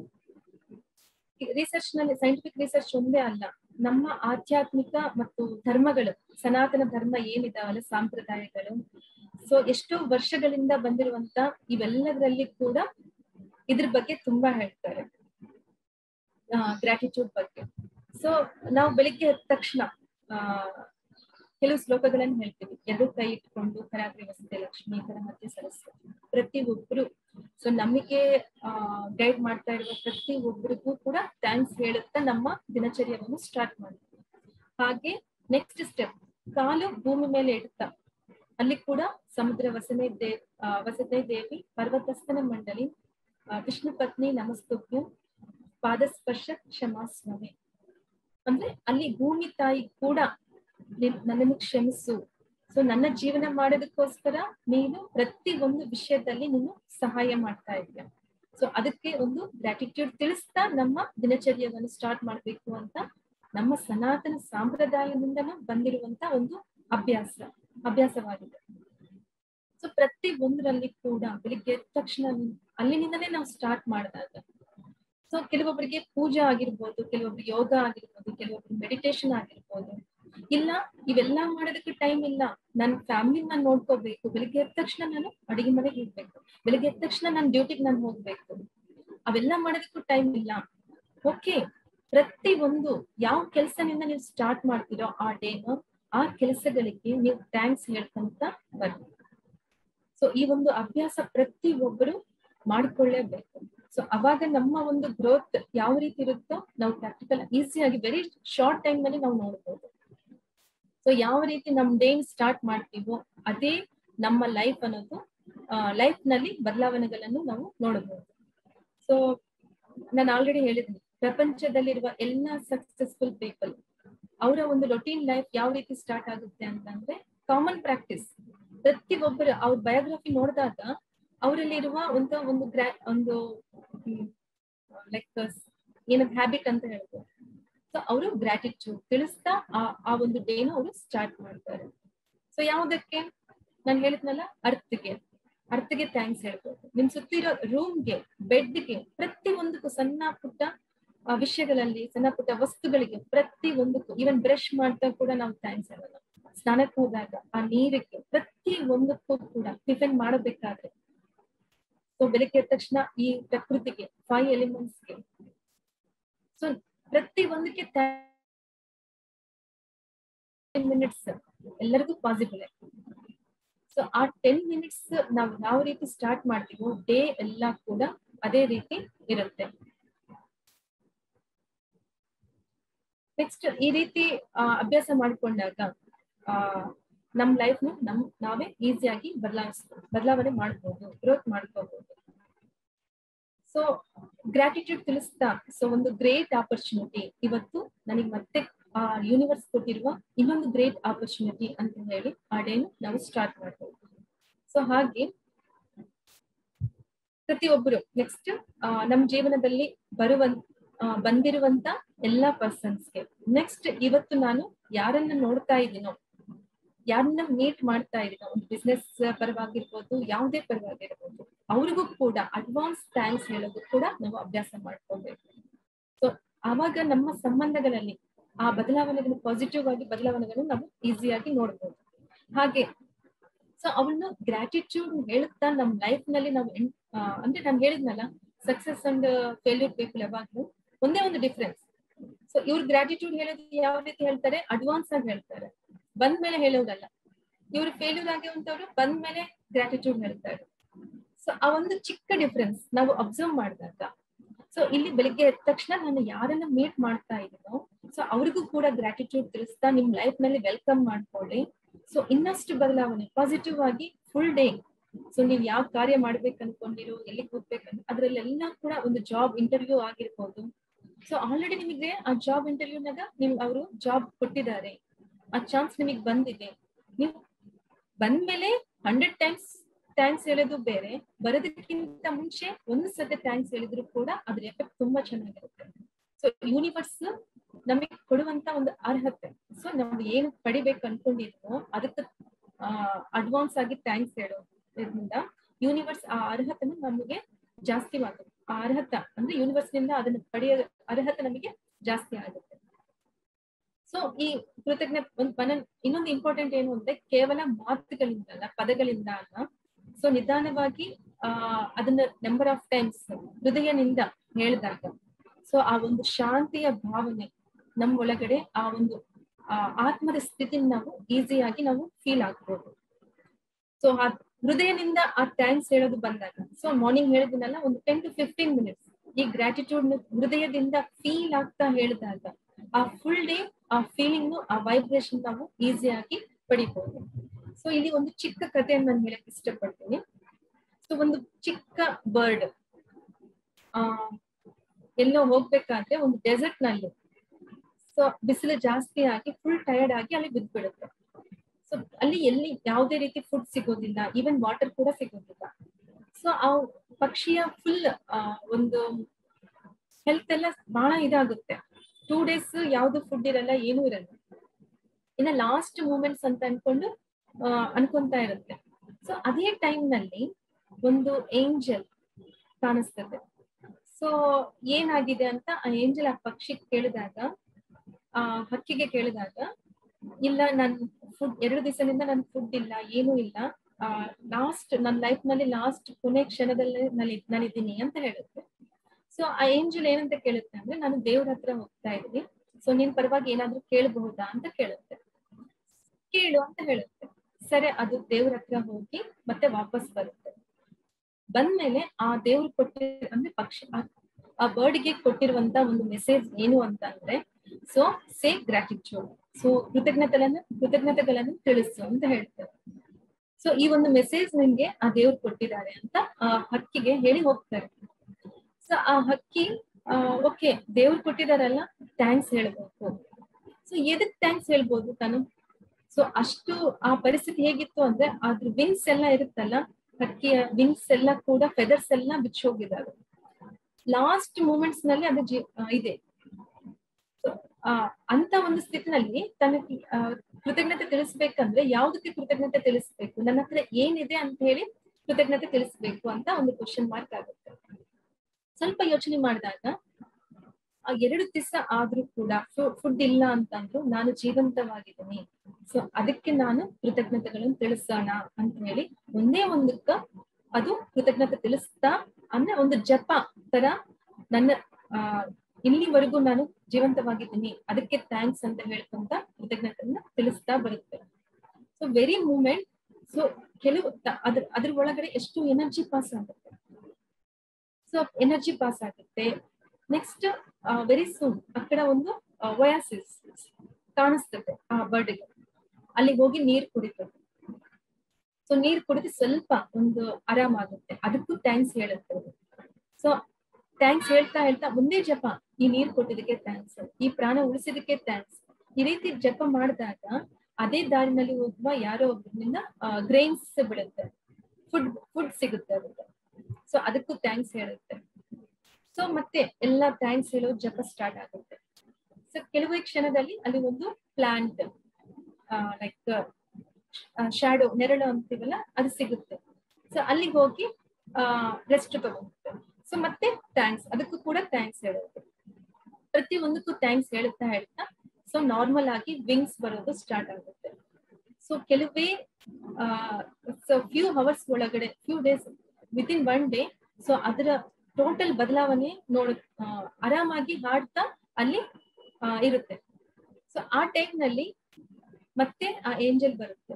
ರಿಸರ್ಚ್ ನಲ್ಲಿ ಸೈಂಟಿಫಿಕ್ ರಿಸರ್ಚ್ ಒಂದೇ ಅಲ್ಲ, ನಮ್ಮ ಆಧ್ಯಾತ್ಮಿಕ ಮತ್ತು ಧರ್ಮಗಳು, ಸನಾತನ ಧರ್ಮ ಏನಿದಾವಲ್ಲ ಸಂಪ್ರದಾಯಗಳು, ಸೊ ಎಷ್ಟೋ ವರ್ಷಗಳಿಂದ ಬಂದಿರುವಂತ ಇವೆಲ್ಲದರಲ್ಲಿ ಕೂಡ ಇದ್ರ ಬಗ್ಗೆ ತುಂಬಾ ಹೇಳ್ತಾರೆ, ಗ್ರಾಟಿಟ್ಯೂಡ್ ಬಗ್ಗೆ. ಸೊ ನಾವು ಬೆಳಿಗ್ಗೆ ಎದ್ದ ತಕ್ಷಣ ಆ ಕೆಲವು ಶ್ಲೋಕಗಳನ್ನು ಹೇಳ್ತೀವಿ, ಎರಡು ಕೈ ಇಟ್ಕೊಂಡು ಕರಾಗ್ರಿ ವಸತಿ ಲಕ್ಷ್ಮಿ ಕರ ಮತ್ತೆ ಸರಸ್ವತಿ. ಪ್ರತಿ ಒಬ್ರು ಸೊ ನಮಗೆ ಆ ಗೈಡ್ ಮಾಡ್ತಾ ಇರುವ ಪ್ರತಿ ಒಬ್ರಿಗೂ ಕೂಡ ಥ್ಯಾಂಕ್ಸ್ ಹೇಳುತ್ತಾ ನಮ್ಮ ದಿನಚರ್ಯವನ್ನು ಸ್ಟಾರ್ಟ್ ಮಾಡ್ತೀವಿ. ಹಾಗೆ ನೆಕ್ಸ್ಟ್ ಸ್ಟೆಪ್ ಕಾಲು ಭೂಮಿ ಮೇಲೆ ಇಡ್ತಾ ಅಲ್ಲಿ ಕೂಡ ಸಮುದ್ರ ವಸನೆ ದೇವ್ ವಸತೆ ದೇವಿ ಪರ್ವತಸ್ಥನ ಮಂಡಳಿ ವಿಷ್ಣು ಪತ್ನಿ ನಮಸ್ತುಭ್ಯಂ ಪಾದಸ್ಪರ್ಶ ಕ್ಷಮಾಸ್ವಾಮಿ ಅಂದ್ರೆ ಅಲ್ಲಿ ಭೂಮಿ ತಾಯಿ ಕೂಡ ನನ್ನನ್ನು ಕ್ಷಮಿಸು, ಸೊ ನನ್ನ ಜೀವನ ಮಾಡೋದಕ್ಕೋಸ್ಕರ ನೀನು ಪ್ರತಿ ಒಂದು ವಿಷಯದಲ್ಲಿ ನೀನು ಸಹಾಯ ಮಾಡ್ತಾ ಇದ್ದೀಯ. ಸೊ ಅದಕ್ಕೆ ಒಂದು ಗ್ರಾಟಿಟ್ಯೂಡ್ ತಿಳಿಸ್ತಾ ನಮ್ಮ ದಿನಚರ್ಯವನ್ನು ಸ್ಟಾರ್ಟ್ ಮಾಡ್ಬೇಕು ಅಂತ ನಮ್ಮ ಸನಾತನ ಸಂಪ್ರದಾಯದಿಂದನೂ ಬಂದಿರುವಂತ ಒಂದು ಅಭ್ಯಾಸ ಅಭ್ಯಾಸವಾಗಿದೆ. ಸೊ ಪ್ರತಿ ಒಂದರಲ್ಲಿ ಕೂಡ ಬೆಳಿಗ್ಗೆ ಎದ್ದ ತಕ್ಷಣ ಅಲ್ಲಿನಿಂದಲೇ ನಾವು ಸ್ಟಾರ್ಟ್ ಮಾಡಿದಾಗ ಸೊ ಕೆಲವೊಬ್ಬರಿಗೆ ಪೂಜಾ ಆಗಿರ್ಬೋದು, ಕೆಲವೊಬ್ರಿಗೆ ಯೋಗ ಆಗಿರ್ಬೋದು, मेडिटेशन ಆಗಿರಬಹುದು ಇಲ್ಲ ಇವೆಲ್ಲ ಮಾಡೋದಕ್ಕೆ ಟೈಮ್ ಇಲ್ಲ ನನ್ನ ಫ್ಯಾಮಿಲಿನ ನೋಡ್ಕೋಬೇಕು ಬೆಳಿಗ್ಗೆ ಎದ್ದ ತಕ್ಷಣ ನಾನು ಅಡಿಗೆ ಮನೆಗೆ ಹೋಗಬೇಕು ಬೆಳಿಗ್ಗೆ ಎದ್ದ ತಕ್ಷಣ ನನ್ನ ಡ್ಯೂಟಿಗೆ ನಾನು ಹೋಗಬೇಕು ಅವೆಲ್ಲ ಮಾಡೋದಕ್ಕೆ ಟೈಮ್ ಇಲ್ಲ ಓಕೆ ಪ್ರತಿ ಒಂದು ಯಾವ ಕೆಲಸದಿಂದ ನೀವು ಸ್ಟಾರ್ಟ್ ಮಾಡ್ತಿರೋ ಆ ಡೇನ ಆ ಕೆಲಸಗಳಿಗೆ ನೀವು ಥ್ಯಾಂಕ್ಸ್ ಹೇಳ್ಕೊಂತ ಬನ್ನಿ ಸೋ ಈ ಒಂದು ಅಭ್ಯಾಸ ಪ್ರತಿ ಒಬ್ಬರು ಮಾಡ್ಕೊಳ್ಳೇಬೇಕು सो आवाग नम्म ओंदु ग्रोथ याव रीति इरुत्तो नावु प्रैक्टिकल ईजी आगि वेरी शार्ट टाइम अल्लि नावु नोडबहुदु सो याव रीति नम्म डे स्टार्ट माड्तीवो अदे नम्म लाइफ अन्नोदु लाइफ नल्लि बदलावणेगळन्नु नावु नोडबहुदु सो नानु ऑलरेडी हेळिद्नि प्रपंचदल्लिरुव एल्ल सक्सेसफुल पीपल अवर ओंदु रूटीन लाइफ याव रीति स्टार्ट आगुत्ते अंतंद्रे कामन प्रैक्टिस प्रतियोब्बरु अवर बयोग्राफी नोडिदाग ಅವರಲ್ಲಿರುವ ಒಂದು ಒಂದು ಒಂದು ಲೈಕ್ ಏನು ಹ್ಯಾಬಿಟ್ ಅಂತ ಹೇಳ್ತಾರೆ ಸೋ ಅವರು ಗ್ರಾಟಿಟ್ಯೂಡ್ ತಿಳಿಸ್ತಾ ಆ ಒಂದು ಡೇನ ಅವರು ಸ್ಟಾರ್ಟ್ ಮಾಡ್ತಾರೆ ಸೋ ಯಾವುದಕ್ಕೆ ನಾನು ಹೇಳಿದ್ನಲ್ಲ ಅರ್ಥಕ್ಕೆ ಅರ್ಥಕ್ಕೆ ಥ್ಯಾಂಕ್ಸ್ ಹೇಳ್ಬೇಕು ನಿಮ್ಮ ಸುತ್ತಿರೋ ರೂಮ್ ಗೆ ಬೆಡ್ ಗೆ ಪ್ರತಿ ಒಂದಕ್ಕೂ ಸಣ್ಣ ಪುಟ್ಟ ವಿಷಯಗಳಲ್ಲಿ ಸಣ್ಣ ಪುಟ್ಟ ವಸ್ತುಗಳಿಗೆ ಪ್ರತಿ ಒಂದಕ್ಕೂ ಈವನ್ ಬ್ರಷ್ ಮಾಡ್ತಾ ಕೂಡ ನಾವು ಥ್ಯಾಂಕ್ಸ್ ಹೇಳೋಣ ಸ್ನಾನಕ್ಕೆ ಹೋದಾಗ ಆ ನೀರಿಗೆ ಪ್ರತಿ ಒಂದಕ್ಕೂ ಕೂಡ ಟಿಫನ್ ಮಾಡಬೇಕಾದ್ರೆ सो ಬೆಳಗ್ಗೆ ತಕ್ಷಣ ಈ ಪ್ರಕೃತಿಗೆ ಫೈವ್ ಎಲಿಮೆಂಟ್ಸ್ ಗೆ ಸೋ ಪ್ರತಿ ಒಂದಕ್ಕೆ ten minutes ಎಲ್ಲರಿಗೂ ಪಾಸಿಬಲ್ ಆಗಿದೆ ಸೋ ಆ ten minutes ನಾವು ಯಾವ ರೀತಿ ಸ್ಟಾರ್ಟ್ ಮಾಡ್ತೀವೋ ಡೇ ಎಲ್ಲಾ ಕೂಡ ಅದೇ ರೀತಿ ಇರುತ್ತೆ ನೆಕ್ಸ್ಟ್ ಈ ರೀತಿ ಅಭ್ಯಾಸ ಮಾಡ್ಕೊಂಡಾಗ ನಮ್ಮ ಲೈಫ್ ನಮ್ ನಾವೇ ಈಜಿಯಾಗಿ ಬದಲಾಯಿಸಬಹುದು ಬದಲಾವಣೆ ಮಾಡಬಹುದು ಗ್ರೋತ್ ಮಾಡಬಹುದು ಸೋ ಗ್ರಾಟಿಟ್ಯೂಡ್ ತಿಳಿಸ್ತಾ ಸೋ ಒಂದು ಗ್ರೇಟ್ ಆಪರ್ಚುನಿಟಿ ಇವತ್ತು ನನಗೆ ಮತ್ತೆ ಆ ಯೂನಿವರ್ಸ್ ಕೊಟ್ಟಿರುವ ಇನ್ನೊಂದು ಗ್ರೇಟ್ ಆಪರ್ಚುನಿಟಿ ಅಂತ ಹೇಳಿ ಆ ಡೇನ ನಾವು ಸ್ಟಾರ್ಟ್ ಮಾಡಬಹುದು ಸೋ ಹಾಗೆ ಪ್ರತಿಯೊಬ್ಬರು ನೆಕ್ಸ್ಟ್ ನಮ್ಮ ಜೀವನದಲ್ಲಿ ಬರುವ ಬಂದಿರುವಂತ ಎಲ್ಲ ಪರ್ಸನ್ಸ್ ಗೆ ನೆಕ್ಸ್ಟ್ ಇವತ್ತು ನಾನು ಯಾರನ್ನ ನೋಡ್ತಾ ಇದ್ದೀನೋ ಯಾರನ್ನ ಮೀಟ್ ಮಾಡ್ತಾ ಇದ್ದೀನೋ ಒಂದು ಬಿಸಿನೆಸ್ ಪರವಾಗಿರಬಹುದು ಯಾವುದೇ ಪರವಾಗಿರಬಹುದು ಅವರಿಗೂ ಕೂಡ ಅಡ್ವಾನ್ಸ್ ಥ್ಯಾಂಕ್ಸ್ ಹೇಳೋದು ಕೂಡ ನಾವು ಅಭ್ಯಾಸ ಮಾಡ್ಕೋಬೇಕು ಸೋ ಆವಾಗ ನಮ್ಮ ಸಂಬಂಧಗಳಲ್ಲಿ ಆ ಬದಲಾವಣೆಗಳು ಪಾಸಿಟಿವ್ ಆಗಿ ಬದಲಾವಣೆಗಳು ನಾವು ಈಜಿಯಾಗಿ ನೋಡಬಹುದು ಹಾಗೆ ಸೋ ಅವನ್ನ ಗ್ರಾಟಿಟ್ಯೂಡ್ ಹೇಳುತ್ತಾ ನಮ್ಮ ಲೈಫ್ ನಲ್ಲಿ ನಾವು ಅಂದ್ರೆ ನಾನು ಹೇಳಿದ್ನಲ್ಲ ಸಕ್ಸಸ್ ಅಂಡ್ ಫೇಲ್ಯೂರ್ ಪೀಪಲ್ ಯಾವಾಗಲೂ ಒಂದೇ ಒಂದು ಡಿಫರೆನ್ಸ್ ಸೋ ಇವರು ಗ್ರಾಟಿಟ್ಯೂಡ್ ಹೇಳೋದು ಯಾವ ರೀತಿ ಹೇಳ್ತಾರೆ ಅಡ್ವಾನ್ಸ್ ಆಗಿ ಹೇಳ್ತಾರೆ ಬಂದ ಮೇಲೆ ಹೇಳೋದಲ್ಲ ಇವರು ಫೇಲ್ಯೂರ್ ಆಗಿರುವಂತವರು ಬಂದ ಮೇಲೆ ಗ್ರಾಟಿಟ್ಯೂಡ್ ಹೇಳ್ತಾರೆ ಸೋ ಆ ಒಂದು ಚಿಕ್ಕ ಡಿಫರೆನ್ಸ್ ನಾವು ಅಬ್ಸರ್ವ್ ಮಾಡಿದಾಗ ಸೋ ಇಲ್ಲಿ ಬೆಳಗ್ಗೆ ಎದ್ದ ತಕ್ಷಣ ನಾನು ಯಾರನ್ನ ಮೀಟ್ ಮಾಡ್ತಾ ಇದ್ದೀನೋ ಸೋ ಅವರಿಗೂ ಕೂಡ ಗ್ರಾಟಿಟ್ಯೂಡ್ ತಿಳಿಸ್ತಾ ನಿಮ್ಮ ಲೈಫ್ ನಲ್ಲಿ ವೆಲ್ಕಮ್ ಮಾಡ್ಕೊಳ್ಳಿ ಸೋ ಇನ್ನಷ್ಟು ಬದಲಾವಣೆ ಪಾಸಿಟಿವ್ ಆಗಿ ಫುಲ್ ಡೇ ಸೋ ನೀವು ಯಾವ ಕಾರ್ಯ ಮಾಡ್ಬೇಕು ಅನ್ಕೊಂಡಿರೋ ಎಲ್ಲಿಗೆ ಹೋಗ್ಬೇಕು ಅದರಲ್ಲೆಲ್ಲ ಕೂಡ ಒಂದು ಜಾಬ್ ಇಂಟರ್ವ್ಯೂ ಆಗಿರಬಹುದು ಸೋ ಆಲ್ರೆಡಿ ನಿಮಗೆ ಆ ಜಾಬ್ ಇಂಟರ್ವ್ಯೂನಾಗ ನಿಮ್ಗೆ ಅವರು ಜಾಬ್ ಕೊಟ್ಟಿದ್ದಾರೆ ಆ ಚಾನ್ಸ್ ನಿಮಗೆ ಬಂದಿದೆ ನೀವು ಬಂದಮೇಲೆ ಹಂಡ್ರೆಡ್ ಟೈಮ್ಸ್ ಥ್ಯಾಂಕ್ಸ್ ಹೇಳೋದು ಬೇರೆ ಬರೋದಕ್ಕಿಂತ ಮುಂಚೆ ಒಂದು ಸತಿ ಥ್ಯಾಂಕ್ಸ್ ಹೇಳಿದ್ರು ಕೂಡ ಅದರ ಎಫೆಕ್ಟ್ ತುಂಬಾ ಚೆನ್ನಾಗಿರುತ್ತೆ ಸೊ ಯೂನಿವರ್ಸ್ ನಮಗೆ ಕೊಡುವಂತ ಒಂದು ಅರ್ಹತೆ ಸೊ ನಾವು ಏನು ಪಡಿಬೇಕು ಅನ್ಕೊಂಡಿದ್ವೋ ಅದಕ್ಕೆ ಅಡ್ವಾನ್ಸ್ ಆಗಿ ಥ್ಯಾಂಕ್ಸ್ ಹೇಳೋದ್ರಿಂದ ಯೂನಿವರ್ಸ್ ಆ ಅರ್ಹತೆನ ನಮಗೆ ಜಾಸ್ತಿ ಮಾಡುತ್ತೆ ಆ ಅರ್ಹತೆ ಅಂದ್ರೆ ಯೂನಿವರ್ಸ್ ನಿಂದ ಅದನ್ನ ಪಡೆಯೋ ಅರ್ಹತೆ ನಮಗೆ ಜಾಸ್ತಿ ಆಗುತ್ತೆ ಸೊ ಈ ಕೃತಜ್ಞ ಇನ್ನೊಂದು ಇಂಪಾರ್ಟೆಂಟ್ ಏನು ಅಂದ್ರೆ ಕೇವಲ ಮಾತುಗಳಿಂದ ಅಲ್ಲ ಪದಗಳಿಂದ ಅಲ್ಲ ಸೊ ನಿಧಾನವಾಗಿ ಆ ಅದನ್ನ ನಂಬರ್ ಆಫ್ ಟೈಮ್ಸ್ ಹೃದಯನಿಂದ ಹೇಳಿದಾಗ ಸೊ ಆ ಒಂದು ಶಾಂತಿಯ ಭಾವನೆ ನಮ್ಮ ಒಳಗಡೆ ಆ ಒಂದು ಆತ್ಮದ ಸ್ಥಿತಿನ ನಾವು ಈಸಿಯಾಗಿ ನಾವು ಫೀಲ್ ಆಗ್ಬೋದು ಸೊ ಆ ಹೃದಯನಿಂದ ಆ ಥ್ಯಾಂಕ್ಸ್ ಹೇಳೋದು ಬಂದಾಗ ಸೊ ಮಾರ್ನಿಂಗ್ ಹೇಳಿದ್ನಲ್ಲ ಒಂದು ಟೆನ್ ಟು ಫಿಫ್ಟೀನ್ ಮಿನಿಟ್ಸ್ ಈ ಗ್ರಾಟಿಟ್ಯೂಡ್ ಹೃದಯದಿಂದ ಫೀಲ್ ಆಗ್ತಾ ಹೇಳಿದಾಗ ಆ ಫುಲ್ ಡೇ ಆ ಫೀಲಿಂಗ್ ಆ ವೈಬ್ರೇಷನ್ ನಾವು ಈಸಿಯಾಗಿ ಪಡಿಬಹುದು ಸೊ ಇಲ್ಲಿ ಒಂದು ಚಿಕ್ಕ ಕಥೆಯನ್ನು ನಾನು ಹೇಳಕ್ ಇಷ್ಟಪಡ್ತೀನಿ ಸೊ ಒಂದು ಚಿಕ್ಕ ಬರ್ಡ್ ಆ ಎಲ್ಲೋ ಹೋಗ್ಬೇಕಾದ್ರೆ ಒಂದು ಡೆಸರ್ಟ್ ನಲ್ಲಿ ಸೊ ಬಿಸಿಲು ಜಾಸ್ತಿ ಆಗಿ ಫುಲ್ ಟಯರ್ಡ್ ಆಗಿ ಅಲ್ಲಿ ಬಿದ್ದ್ಬಿಡುತ್ತೆ ಸೊ ಅಲ್ಲಿ ಎಲ್ಲಿ ಯಾವುದೇ ರೀತಿ ಫುಡ್ ಸಿಗೋದಿಲ್ಲ ಈವನ್ ವಾಟರ್ ಕೂಡ ಸಿಗೋದಿಲ್ಲ ಸೊ ಆ ಪಕ್ಷಿಯ ಫುಲ್ ಒಂದು ಹೆಲ್ತ್ ಎಲ್ಲ ಬಹಳ ಇದಾಗುತ್ತೆ ಟೂ ಡೇಸ್ ಯಾವ್ದು ಫುಡ್ ಇರಲ್ಲ ಏನೂ ಇರಲ್ಲ ಇನ್ನ ಲಾಸ್ಟ್ ಮೂಮೆಂಟ್ಸ್ ಅಂತ ಅನ್ಕೊಂಡು ಅನ್ಕೊಂತಾ ಇರುತ್ತೆ ಸೊ ಅದೇ ಟೈಮ್ ನಲ್ಲಿ ಒಂದು ಏಂಜಲ್ ಕಾಣಿಸ್ತದೆ ಸೊ ಏನಾಗಿದೆ ಅಂತ ಆ ಏಂಜಲ್ ಆ ಪಕ್ಷಿ ಕೇಳಿದಾಗ ಹಕ್ಕಿಗೆ ಕೇಳಿದಾಗ ಇಲ್ಲ ನನ್ ಫುಡ್ ಎರಡು ದಿವಸದಿಂದ ನನ್ ಫುಡ್ ಇಲ್ಲ ಏನೂ ಇಲ್ಲ, ಲಾಸ್ಟ್ ನನ್ನ ಲೈಫ್ ನಲ್ಲಿ ಲಾಸ್ಟ್ ಕೊನೆ ಕ್ಷಣದಲ್ಲಿ ನಾನು ಇದ್ದೀನಿ ಅಂತ ಹೇಳುತ್ತೆ. ಸೊ ಆ ಏಂಜಲ್ ಏನಂತ ಕೇಳುತ್ತೆ ಅಂದ್ರೆ ನಾನು ದೇವ್ರ ಹತ್ರ ಹೋಗ್ತಾ ಇದ್ದೀನಿ, ಸೊ ನಿನ್ ಪರವಾಗಿ ಏನಾದ್ರೂ ಕೇಳಬಹುದಾ ಅಂತ ಕೇಳುತ್ತೆ. ಕೇಳು ಅಂತ ಹೇಳುತ್ತೆ. ಸರಿ, ಅದು ದೇವ್ರ ಹತ್ರ ಹೋಗಿ ಮತ್ತೆ ವಾಪಸ್ ಬರುತ್ತೆ. ಬಂದ್ಮೇಲೆ ಆ ದೇವ್ರ ಕೊಟ್ಟಿರೋ ಅಂದ್ರೆ ಪಕ್ಷಿ ಆ ಬರ್ಡ್ಗೆ ಕೊಟ್ಟಿರುವಂತ ಒಂದು ಮೆಸೇಜ್ ಏನು ಅಂತ ಅಂದ್ರೆ ಸೊ ಸೇ ಗ್ರಾಟಿಟ್ಯೂಡ್, ಸೊ ಕೃತಜ್ಞತೆಗಳನ್ನ ಕೃತಜ್ಞತೆಗಳನ್ನ ತಿಳಿಸು ಅಂತ ಹೇಳ್ತಾರೆ. ಸೊ ಈ ಒಂದು ಮೆಸೇಜ್ ನಿಮ್ಗೆ ಆ ದೇವ್ರು ಕೊಟ್ಟಿದ್ದಾರೆ ಅಂತ ಆ ಹಕ್ಕಿಗೆ ಹೇಳಿ ಹೋಗ್ತಾರೆ. ಸೊ ಆ ಹಕ್ಕಿ ಓಕೆ ದೇವ್ರು ಕೊಟ್ಟಿದಾರಲ್ಲ ಥ್ಯಾಂಕ್ಸ್ ಹೇಳ್ಬೇಕು. ಸೊ ಎದಕ್ ಥ್ಯಾಂಕ್ಸ್ ಹೇಳ್ಬೋದು ತಾನು? ಸೊ ಅಷ್ಟು ಆ ಪರಿಸ್ಥಿತಿ ಹೇಗಿತ್ತು ಅಂದ್ರೆ ಅದ್ರ ವಿಂಗ್ಸ್ ಎಲ್ಲ ಇರುತ್ತಲ್ಲ ಹಕ್ಕಿಯ, ವಿಂಗ್ಸ್ ಎಲ್ಲ ಕೂಡ ಫೆದರ್ಸ್ ಎಲ್ಲ ಬಿಚ್ಚೋಗಿದ್ದಾವೆ. ಲಾಸ್ಟ್ ಮೂಮೆಂಟ್ಸ್ ನಲ್ಲಿ ಅದು ಜೀ ಇದೆ. ಆ ಅಂತ ಒಂದು ಸ್ಥಿತಿನಲ್ಲಿ ತನಗೆ ಕೃತಜ್ಞತೆ ತಿಳಿಸ್ಬೇಕಂದ್ರೆ ಯಾವ್ದಕ್ಕೆ ಕೃತಜ್ಞತೆ ತಿಳಿಸ್ಬೇಕು, ನನ್ನ ಹತ್ರ ಏನಿದೆ ಅಂತ ಹೇಳಿ ಕೃತಜ್ಞತೆ ತಿಳಿಸ್ಬೇಕು ಅಂತ ಒಂದು ಕ್ವಶನ್ ಮಾರ್ಕ್ ಆಗುತ್ತೆ. ಸ್ವಲ್ಪ ಯೋಚನೆ ಮಾಡಿದಾಗ ಆ ಎರಡು ದಿವಸ ಆದ್ರೂ ಕೂಡ ಫುಡ್ ಇಲ್ಲ ಅಂತಂದ್ರು ನಾನು ಜೀವಂತವಾಗಿದ್ದೀನಿ, ಸೊ ಅದಕ್ಕೆ ನಾನು ಕೃತಜ್ಞತೆಗಳನ್ನು ತಿಳಿಸೋಣ ಅಂತ ಹೇಳಿ ಒಂದೇ ಒಂದಕ್ಕ ಅದು ಕೃತಜ್ಞತೆ ತಿಳಿಸ್ತಾ ಅಂದ್ರೆ ಒಂದು ಜಪ ತರ ನನ್ನ ಆ ಇಲ್ಲಿವರೆಗೂ ನಾನು ಜೀವಂತವಾಗಿದ್ದೀನಿ ಅದಕ್ಕೆ ಥ್ಯಾಂಕ್ಸ್ ಅಂತ ಹೇಳ್ಕೊಂತ ಕೃತಜ್ಞತೆಯನ್ನ ತಿಳಿಸ್ತಾ ಬರುತ್ತೆ. So very moment. ಸೊ ಕೆಲವು ಅದ್ರ ಅದ್ರ ಒಳಗಡೆ ಎಷ್ಟು ಎನರ್ಜಿ ಪಾಸ್ ಆಗುತ್ತೆ. ಸೊ ಎನರ್ಜಿ ಪಾಸ್ ಆಗುತ್ತೆ. ನೆಕ್ಸ್ಟ್ ವೆರಿ ಸೂನ್ ಅಕ್ಕಡ ಒಂದು ಒಯಾಸಿಸ್ ಕಾಣಿಸ್ತದೆ ಆ ಬರ್ಡ್ಗೆ. ಅಲ್ಲಿಗೆ ಹೋಗಿ ನೀರ್ ಕುಡಿತದೆ. ಸೊ ನೀರ್ ಕುಡಿದು ಸ್ವಲ್ಪ ಒಂದು ಆರಾಮಾಗುತ್ತೆ, ಅದಕ್ಕೂ ಥ್ಯಾಂಕ್ಸ್ ಹೇಳುತ್ತೆ. ಸೊ ಥ್ಯಾಂಕ್ಸ್ ಹೇಳ್ತಾ ಹೇಳ್ತಾ ಒಂದೇ ಜಪ, ಈ ನೀರ್ ಕೊಟ್ಟಿದ್ದಕ್ಕೆ ಥ್ಯಾಂಕ್ಸ್, ಈ ಪ್ರಾಣ ಉಳಿಸಿದಕ್ಕೆ ಥ್ಯಾಂಕ್ಸ್, ಈ ರೀತಿ ಜಪ ಮಾಡಿದಾಗ ಅದೇ ದಾರಿನಲ್ಲಿ ಹೋಗುವ ಯಾರೋ ಒಬ್ಬರಿಂದ ಗ್ರೈನ್ಸ್ ಬಿಡುತ್ತೆ, ಫುಡ್ ಫುಡ್ ಸಿಗುತ್ತೆ ಅದಕ್ಕೆ. ಸೊ ಅದಕ್ಕೂ ಥ್ಯಾಂಕ್ಸ್ ಹೇಳುತ್ತೆ. ಸೊ ಮತ್ತೆ ಎಲ್ಲ ಥ್ಯಾಂಕ್ಸ್ ಹೇಳೋ ಜಪ ಸ್ಟಾರ್ಟ್ ಆಗುತ್ತೆ. ಸೊ ಕೆಲವೇ ಕ್ಷಣದಲ್ಲಿ ಅಲ್ಲಿ ಒಂದು ಪ್ಲಾಂಟ್ ಲೈಕ್ ಶ್ಯಾಡೋ ನೆರಳು ಅಂತೀವಲ್ಲ ಅದು ಸಿಗುತ್ತೆ. ಸೊ ಅಲ್ಲಿಗೆ ಹೋಗಿ ಆ ರೆಸ್ಟ್ ತಗೋಗುತ್ತೆ. ಸೊ ಮತ್ತೆ ಥ್ಯಾಂಕ್ಸ್, ಅದಕ್ಕೂ ಕೂಡ ಥ್ಯಾಂಕ್ಸ್ ಹೇಳುತ್ತೆ. ಪ್ರತಿ ಒಂದಕ್ಕೂ ಥ್ಯಾಂಕ್ಸ್ ಹೇಳುತ್ತಾ ಹೇಳ್ತಾ ಸೊ ನಾರ್ಮಲ್ ಆಗಿ ವಿಂಗ್ಸ್ ಬರೋದು ಸ್ಟಾರ್ಟ್ ಆಗುತ್ತೆ. ಸೊ ಕೆಲವೇ ಆ ಸೊ ಫ್ಯೂ ಅವರ್ಸ್ ಒಳಗಡೆ few days within one day so ಅದರ ಟೋಟಲ್ ಬದಲಾವಣೆ ನೋಡ ಆರಾಮಾಗಿ ಹಾಡ್ತಾ ಅಲ್ಲಿ ಇರುತ್ತೆ. ಸೊ ಆ ಟೈಮ್ ನಲ್ಲಿ ಮತ್ತೆ ಆ ಏಂಜಲ್ ಬರುತ್ತೆ.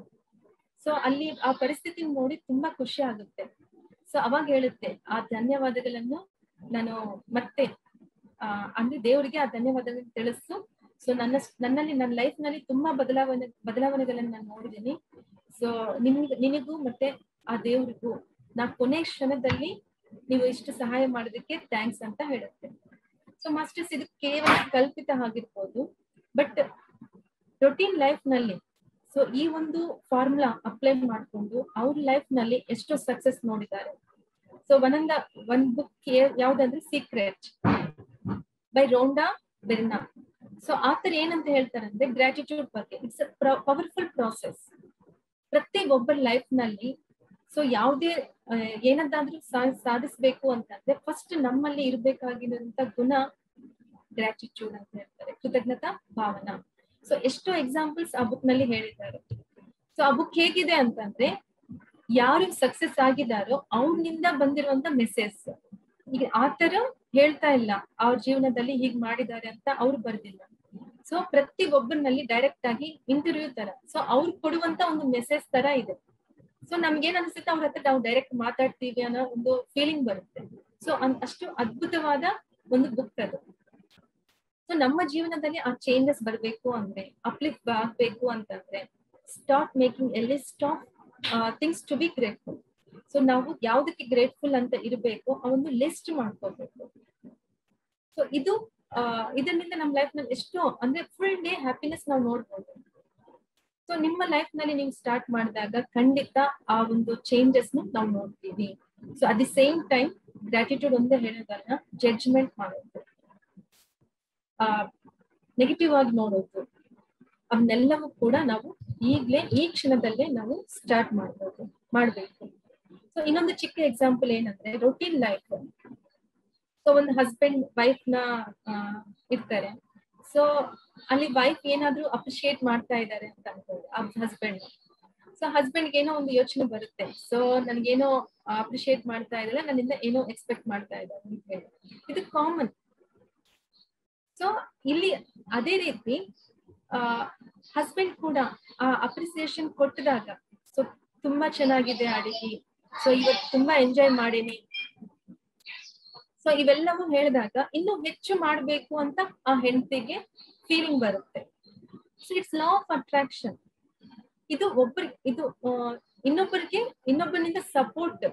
ಸೊ ಅಲ್ಲಿ ಆ ಪರಿಸ್ಥಿತಿ ನೋಡಿ ತುಂಬಾ ಖುಷಿ ಆಗುತ್ತೆ. ಸೊ ಅವಾಗ ಹೇಳುತ್ತೆ ಆ ಧನ್ಯವಾದಗಳನ್ನು ನಾನು ಮತ್ತೆ ಆ ಅಂದ್ರೆ ದೇವರಿಗೆ ಆ ಧನ್ಯವಾದಗಳನ್ನು ತಿಳಿಸು. ಸೊ ನನ್ನ ನನ್ನಲ್ಲಿ ನನ್ನ ಲೈಫ್ ನಲ್ಲಿ ತುಂಬಾ ಬದಲಾವಣೆ ಬದಲಾವಣೆಗಳನ್ನ ನಾನು ನೋಡಿದ್ದೀನಿ. ಸೊ ನಿಮ್ಗೆ ನಿನಗೂ ಮತ್ತೆ ಆ ದೇವ್ರಿಗೂ ನಾ ಕೊನೆ ಕ್ಷಣದಲ್ಲಿ ನೀವು ಇಷ್ಟು ಸಹಾಯ ಮಾಡೋದಕ್ಕೆ ಥ್ಯಾಂಕ್ಸ್ ಅಂತ ಹೇಳುತ್ತೆ. ಸೊ ಮಾಸ್ಟರ್ಸ್, ಇದು ಕೇವಲ ಕಲ್ಪಿತ ಆಗಿರ್ಬೋದು, ಬಟ್ ರೊಟೀನ್ ಲೈಫ್ ನಲ್ಲಿ ಸೊ ಈ ಒಂದು ಫಾರ್ಮುಲಾ ಅಪ್ಲೈ ಮಾಡಿಕೊಂಡು ಅವ್ರ ಲೈಫ್ ನಲ್ಲಿ ಎಷ್ಟೋ ಸಕ್ಸಸ್ ನೋಡಿದ್ದಾರೆ. ಸೊ ಒಂದೊಂದ ಒಂದ್ ಬುಕ್ ಯಾವ್ದಂದ್ರೆ secret by Rhonda Byrne. So ಆತರ ಏನಂತ ಹೇಳ್ತಾರೆ ಅಂದ್ರೆ ಗ್ರಾಟಿಟ್ಯೂಡ್ ಬಗ್ಗೆ ಇಟ್ಸ್ ಅ ಪವರ್ಫುಲ್ ಪ್ರಾಸೆಸ್. ಪ್ರತಿ ಒಬ್ಬರ ಲೈಫ್ ನಲ್ಲಿ ಸೊ ಯಾವುದೇ ಏನಂತಾದ್ರೂ ಸಾಧಿಸ್ಬೇಕು ಅಂತಂದ್ರೆ ಫಸ್ಟ್ ನಮ್ಮಲ್ಲಿ ಇರ್ಬೇಕಾಗಿರುವಂತ ಗುಣ ಗ್ರಾಟಿಟ್ಯೂಡ್ ಅಂತ ಹೇಳ್ತಾರೆ, ಕೃತಜ್ಞತಾ ಭಾವನಾ. ಸೊ ಎಷ್ಟೋ ಎಕ್ಸಾಂಪಲ್ಸ್ ಆ ಬುಕ್ ನಲ್ಲಿ ಹೇಳಿದ್ದಾರೆ. ಸೊ ಆ ಬುಕ್ ಹೇಗಿದೆ ಅಂತಂದ್ರೆ ಯಾರು ಸಕ್ಸಸ್ ಆಗಿದಾರೋ ಅವ್ನಿಂದ ಬಂದಿರುವಂತ ಮೆಸೇಜ್. ಈಗ ಆತರ ಹೇಳ್ತಾ ಇಲ್ಲ ಅವ್ರ ಜೀವನದಲ್ಲಿ ಹೀಗ್ ಮಾಡಿದ್ದಾರೆ ಅಂತ ಅವ್ರು ಬರ್ದಿಲ್ಲ. ಸೊ ಪ್ರತಿ ಒಬ್ಬರಲ್ಲಿ ಡೈರೆಕ್ಟ್ ಆಗಿ ಇಂಟರ್ವ್ಯೂ ತರ ಸೊ ಅವ್ರು ಕೊಡುವಂತ ಒಂದು ಮೆಸೇಜ್ ತರ ಇದೆ. ಸೊ ನಮ್ಗೇನ್ ಅನ್ಸುತ್ತೆ, ಅವ್ರ ಹತ್ರ ನಾವು ಡೈರೆಕ್ಟ್ ಮಾತಾಡ್ತೀವಿ ಅನ್ನೋ ಒಂದು ಫೀಲಿಂಗ್ ಬರುತ್ತೆ. ಸೊ ಅಷ್ಟು ಅದ್ಭುತವಾದ ಒಂದು ಬುಕ್ ಅದು. ಸೊ ನಮ್ಮ ಜೀವನದಲ್ಲಿ ಆ ಚೇಂಜಸ್ ಬರ್ಬೇಕು ಅಂದ್ರೆ, ಅಪ್ಲಿಫ್ಟ್ ಆಗ್ಬೇಕು ಅಂತಂದ್ರೆ ಸ್ಟಾಪ್ ಮೇಕಿಂಗ್ ಎಲ್ಲಿ stop things to be grateful. So ನಾವು ಯಾವ್ದಕ್ಕೆ ಗ್ರೇಟ್ಫುಲ್ ಅಂತ ಇರಬೇಕು ಆ ಒಂದು ಲಿಸ್ಟ್ ಮಾಡ್ಕೋಬೇಕು. ಸೊ ಇದು ಇದರಿಂದ ನಮ್ಮ ಲೈಫ್ ನಲ್ಲಿ ಎಷ್ಟೋ ಅಂದ್ರೆ ಫುಲ್ ಡೇ ಹ್ಯಾಪಿನೆಸ್ ನಾವು ನೋಡ್ಬೋದು. ಸೊ ನಿಮ್ಮ ಲೈಫ್ ನಲ್ಲಿ ನೀವು ಸ್ಟಾರ್ಟ್ ಮಾಡಿದಾಗ ಖಂಡಿತ ಆ ಒಂದು ಚೇಂಜಸ್ ನಾವು ನೋಡ್ತೀವಿ. So at the same time gratitude ಒಂದೇ ಹೇಳೋದನ್ನ ಜಡ್ಜ್ಮೆಂಟ್ ಮಾಡೋದು, ಆ ನೆಗೆಟಿವ್ ಆಗಿ ನೋಡೋದು, ಅವನ್ನೆಲ್ಲವೂ ಕೂಡ ನಾವು ಈಗ್ಲೇ ಈ ಕ್ಷಣದಲ್ಲೇ ನಾವು ಸ್ಟಾರ್ಟ್ ಮಾಡ್ಬೋದು ಮಾಡ್ಬೇಕು. ಸೊ ಇನ್ನೊಂದು ಚಿಕ್ಕ ಎಕ್ಸಾಂಪಲ್ ಏನಂದ್ರೆ ರೊಟೀನ್ ಲೈಫ್. ಸೊ ಒಂದು ಹಸ್ಬೆಂಡ್ ವೈಫ್ ನ ಇರ್ತಾರೆ. सो अल्ली वाइफ ಏನಾದರೂ ಅಪ್ರಿಶಿಯೇಟ್ ಮಾಡ್ತಾ ಇದ್ದಾರೆ ಅಂತ ಅನ್ಕೊಳ್ಳಿ ಆ ಹಸ್ಬೆಂಡ್. ಸೊ ಹಸ್ಬೆಂಡ್ ಏನೋ ಒಂದು ಯೋಚನೆ ಬರುತ್ತೆ, ಸೊ ನನಗೆ ಏನೋ ಅಪ್ರಿಶಿಯೇಟ್ ಮಾಡ್ತಾ ಇದಲ್ಲ, ನನ್ನಿಂದ ಏನೋ ಎಕ್ಸ್ಪೆಕ್ಟ್ ಮಾಡ್ತಾ ಇದ್ದಾರೆ ಅಂತ ಹೇಳಿ. ಇದು ಕಾಮನ್. ಸೊ ಇಲ್ಲಿ ಅದೇ ರೀತಿ ಹಸ್ಬೆಂಡ್ ಕೂಡ ಆ ಅಪ್ರಿಸಿಯೇಷನ್ ಕೊಟ್ಟಿದಾಗ, ಸೊ ತುಂಬಾ ಚೆನ್ನಾಗಿದೆ ಅಡಿಗೆ, ಸೊ ಇವತ್ತು ತುಂಬಾ ಎಂಜಾಯ್ ಮಾಡೀನಿ, ಸೊ ಇವೆಲ್ಲವೂ ಹೇಳಿದಾಗ ಇನ್ನೂ ಹೆಚ್ಚು ಮಾಡಬೇಕು ಅಂತ ಆ ಹೆಂಡತಿಗೆ ಫೀಲಿಂಗ್ ಬರುತ್ತೆ. So it's law of attraction. ಇದು ಒಬ್ಬರು ಇದು ಇನ್ನೊಬ್ಬರಿಗೆ ಇನ್ನೊಬ್ಬನಿಂದ ಸಪೋರ್ಟ್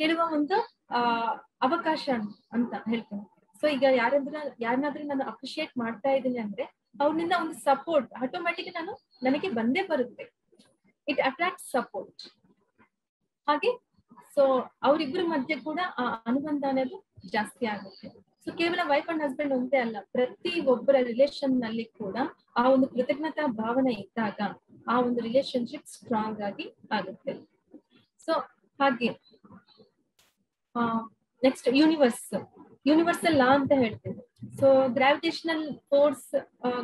ಕೇಳುವ ಒಂದು ಆ ಅವಕಾಶ ಅಂತ ಹೇಳ್ತೀನಿ. ಸೊ ಈಗ ಯಾರಾದ್ರೂ ಯಾರನ್ನಾದ್ರೂ ನಾನು ಅಪ್ರಿಶಿಯೇಟ್ ಮಾಡ್ತಾ ಇದ್ದೀನಿ ಅಂದ್ರೆ ಅವ್ರಿಂದ ಒಂದು ಸಪೋರ್ಟ್ ಆಟೋಮ್ಯಾಟಿಕ್ ನಾನು ನನಗೆ ಬಂದೇ ಬರುತ್ತೆ. It attract support. ಹಾಗೆ ಸೊ ಅವರಿಬ್ಬರ ಮಧ್ಯೆ ಕೂಡ ಆ ಅನುಬಂಧ ಅನ್ನೋದು ಜಾಸ್ತಿ ಆಗುತ್ತೆ. ಸೊ ಕೇವಲ ವೈಫ್ ಅಂಡ್ ಹಸ್ಬೆಂಡ್ ಒಂದೇ ಅಲ್ಲ, ಪ್ರತಿ ಒಬ್ಬರ ರಿಲೇಶನ್ ನಲ್ಲಿ ಕೂಡ ಆ ಒಂದು ಕೃತಜ್ಞತಾ ಭಾವನೆ ಇದ್ದಾಗ ಆ ಒಂದು ರಿಲೇಶನ್ಶಿಪ್ ಸ್ಟ್ರಾಂಗ್ ಆಗಿ ಆಗುತ್ತೆ. ಸೊ ಹಾಗೆ ಆ ನೆಕ್ಸ್ಟ್ ಯೂನಿವರ್ಸ್ ಯೂನಿವರ್ಸಲ್ ಲಾ ಅಂತ ಹೇಳ್ತೀವಿ. So gravitational force,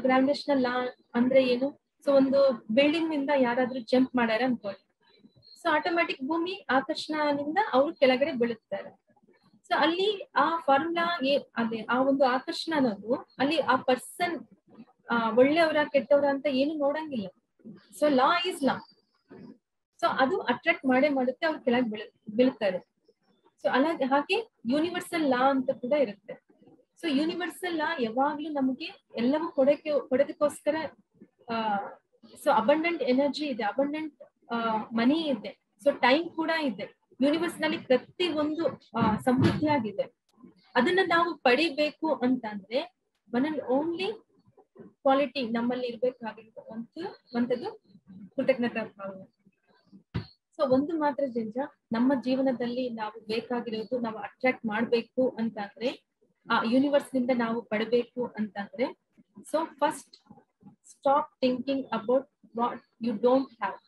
gravitational law ಅಂದ್ರೆ ಏನು? ಸೊ ಒಂದು ಬಿಲ್ಡಿಂಗ್ ಇಂದ ಯಾರಾದ್ರೂ ಜಂಪ್ ಮಾಡ್ಯಾರ ಅನ್ಕೊಳ್ಳಿ, ಸೊ ಆಟೋಮ್ಯಾಟಿಕ್ ಭೂಮಿ ಆಕರ್ಷಣೆಯಿಂದ ಅವರು ಕೆಳಗಡೆ ಬೀಳುತ್ತಾರೆ. ಸೊ ಅಲ್ಲಿ ಆ ಫಾರ್ಮುಲಾ ಅದೇ, ಆ ಒಂದು ಆಕರ್ಷಣ ಅನ್ನೋದು ಅಲ್ಲಿ ಆ ಪರ್ಸನ್ ಒಳ್ಳೆಯವರ ಕೆಟ್ಟವರ ಅಂತ ಏನು ನೋಡಂಗಿಲ್ಲ. So law is law. So ಅದು ಅಟ್ರಾಕ್ಟ್ ಮಾಡೇ ಮಾಡುತ್ತೆ, ಅವ್ರು ಕೆಳಗೆ ಬೀಳ ಬೀಳ್ತಾರೆ. ಸೊ ಅಲ್ಲ, ಹಾಗೆ ಯೂನಿವರ್ಸಲ್ ಲಾ ಅಂತ ಕೂಡ ಇರುತ್ತೆ. ಸೊ ಯೂನಿವರ್ಸಲ್ ಲಾ ಯಾವಾಗ್ಲೂ ನಮಗೆ ಎಲ್ಲವೂ ಕೊಡಕ್ಕೆ ಕೊಡೋದಕ್ಕೋಸ್ಕರ ಆ ಸೊ ಅಬಂಡೆಂಟ್ ಎನರ್ಜಿ ಇದೆ, ಅಬಂಡೆಂಟ್ ಮನಿ ಇದೆ, ಸೊ ಟೈಮ್ ಕೂಡ ಇದೆ. ಯೂನಿವರ್ಸ್ ನಲ್ಲಿ ಪ್ರತಿ ಒಂದು ಸಮೃದ್ಧಿಯಾಗಿದೆ. ಅದನ್ನ ನಾವು ಪಡಿಬೇಕು ಅಂತಂದ್ರೆ ಒನ್ ಅಂಡ್ ಓನ್ಲಿ ಕ್ವಾಲಿಟಿ ನಮ್ಮಲ್ಲಿ ಇರ್ಬೇಕಾಗಿರುವಂತದ್ದು ಕೃತಜ್ಞತಾ ಭಾವನೆ. ಸೊ ಒಂದು ಮಾತ್ರ ಜಂಜ ನಮ್ಮ ಜೀವನದಲ್ಲಿ ನಾವು ಬೇಕಾಗಿರೋದು, ನಾವು ಅಟ್ರಾಕ್ಟ್ ಮಾಡ್ಬೇಕು ಅಂತಂದ್ರೆ, ಆ ಯೂನಿವರ್ಸ್ ನಿಂದ ನಾವು ಪಡಬೇಕು ಅಂತಂದ್ರೆ, so first stop thinking about what you don't have.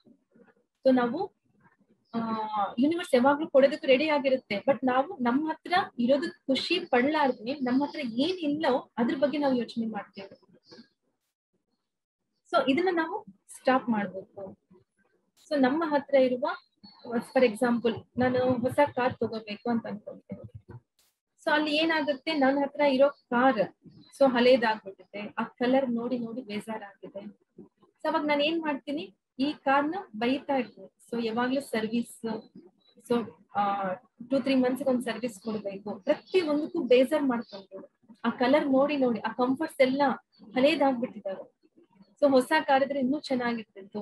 So ನಾವು ಆ ಯೂನಿವರ್ಸ್ ಯಾವಾಗ್ಲೂ ಕೊಡೋದಕ್ಕೂ ರೆಡಿ ಆಗಿರುತ್ತೆ, ಬಟ್ ನಾವು ನಮ್ಮ ಹತ್ರ ಇರೋದಕ್ಕೆ ಖುಷಿ ಪಡ್ಲಾರ್ದೆ ನಮ್ಮ ಹತ್ರ ಏನ್ ಇಲ್ಲವೋ ಅದ್ರ ಬಗ್ಗೆ ನಾವು ಯೋಚನೆ ಮಾಡ್ತೇವೆ. ಸೊ ಇದನ್ನ ನಾವು ಸ್ಟಾಪ್ ಮಾಡ್ಬೇಕು. ಸೊ ನಮ್ಮ ಹತ್ರ ಇರುವ, ಫಾರ್ ಎಕ್ಸಾಂಪಲ್, ನಾನು ಹೊಸ ಕಾರ್ ತಗೋಬೇಕು ಅಂತ ಅನ್ಕೊಳ್ತೇನೆ. ಸೊ ಅಲ್ಲಿ ಏನಾಗುತ್ತೆ, ನನ್ನ ಹತ್ರ ಇರೋ ಕಾರ್ ಸೊ ಹಳೇದಾಗ್ಬಿಟ್ಟಿದೆ, ಆ ಕಲರ್ ನೋಡಿ ನೋಡಿ ಬೇಜಾರಾಗಿದೆ. ಸೊ ಅವಾಗ ನಾನು ಏನ್ ಮಾಡ್ತೀನಿ, ಈ ಕಾರ್ನ ಬೈತಾ ಇರ್ತೀನಿ. ಸೊ ಯಾವಾಗ್ಲೂ service, so two three months ಒಂದು ಸರ್ವಿಸ್ ಕೊಡ್ಬೇಕು, ಪ್ರತಿ ಒಂದಕ್ಕೂ ಬೇಜಾರ್ ಮಾಡ್ಕೊಂಡ್ಬಿಡು. ಆ ಕಲರ್ ನೋಡಿ ನೋಡಿ ಆ ಕಂಫರ್ಟ್ಸ್ ಎಲ್ಲ ಹಳೇದಾಗ್ಬಿಟ್ಟಿದ್ದಾರೆ. ಸೊ ಹೊಸ ಕಾರ್ ಇದ್ರೆ ಇನ್ನೂ ಚೆನ್ನಾಗಿರ್ತಿತ್ತು,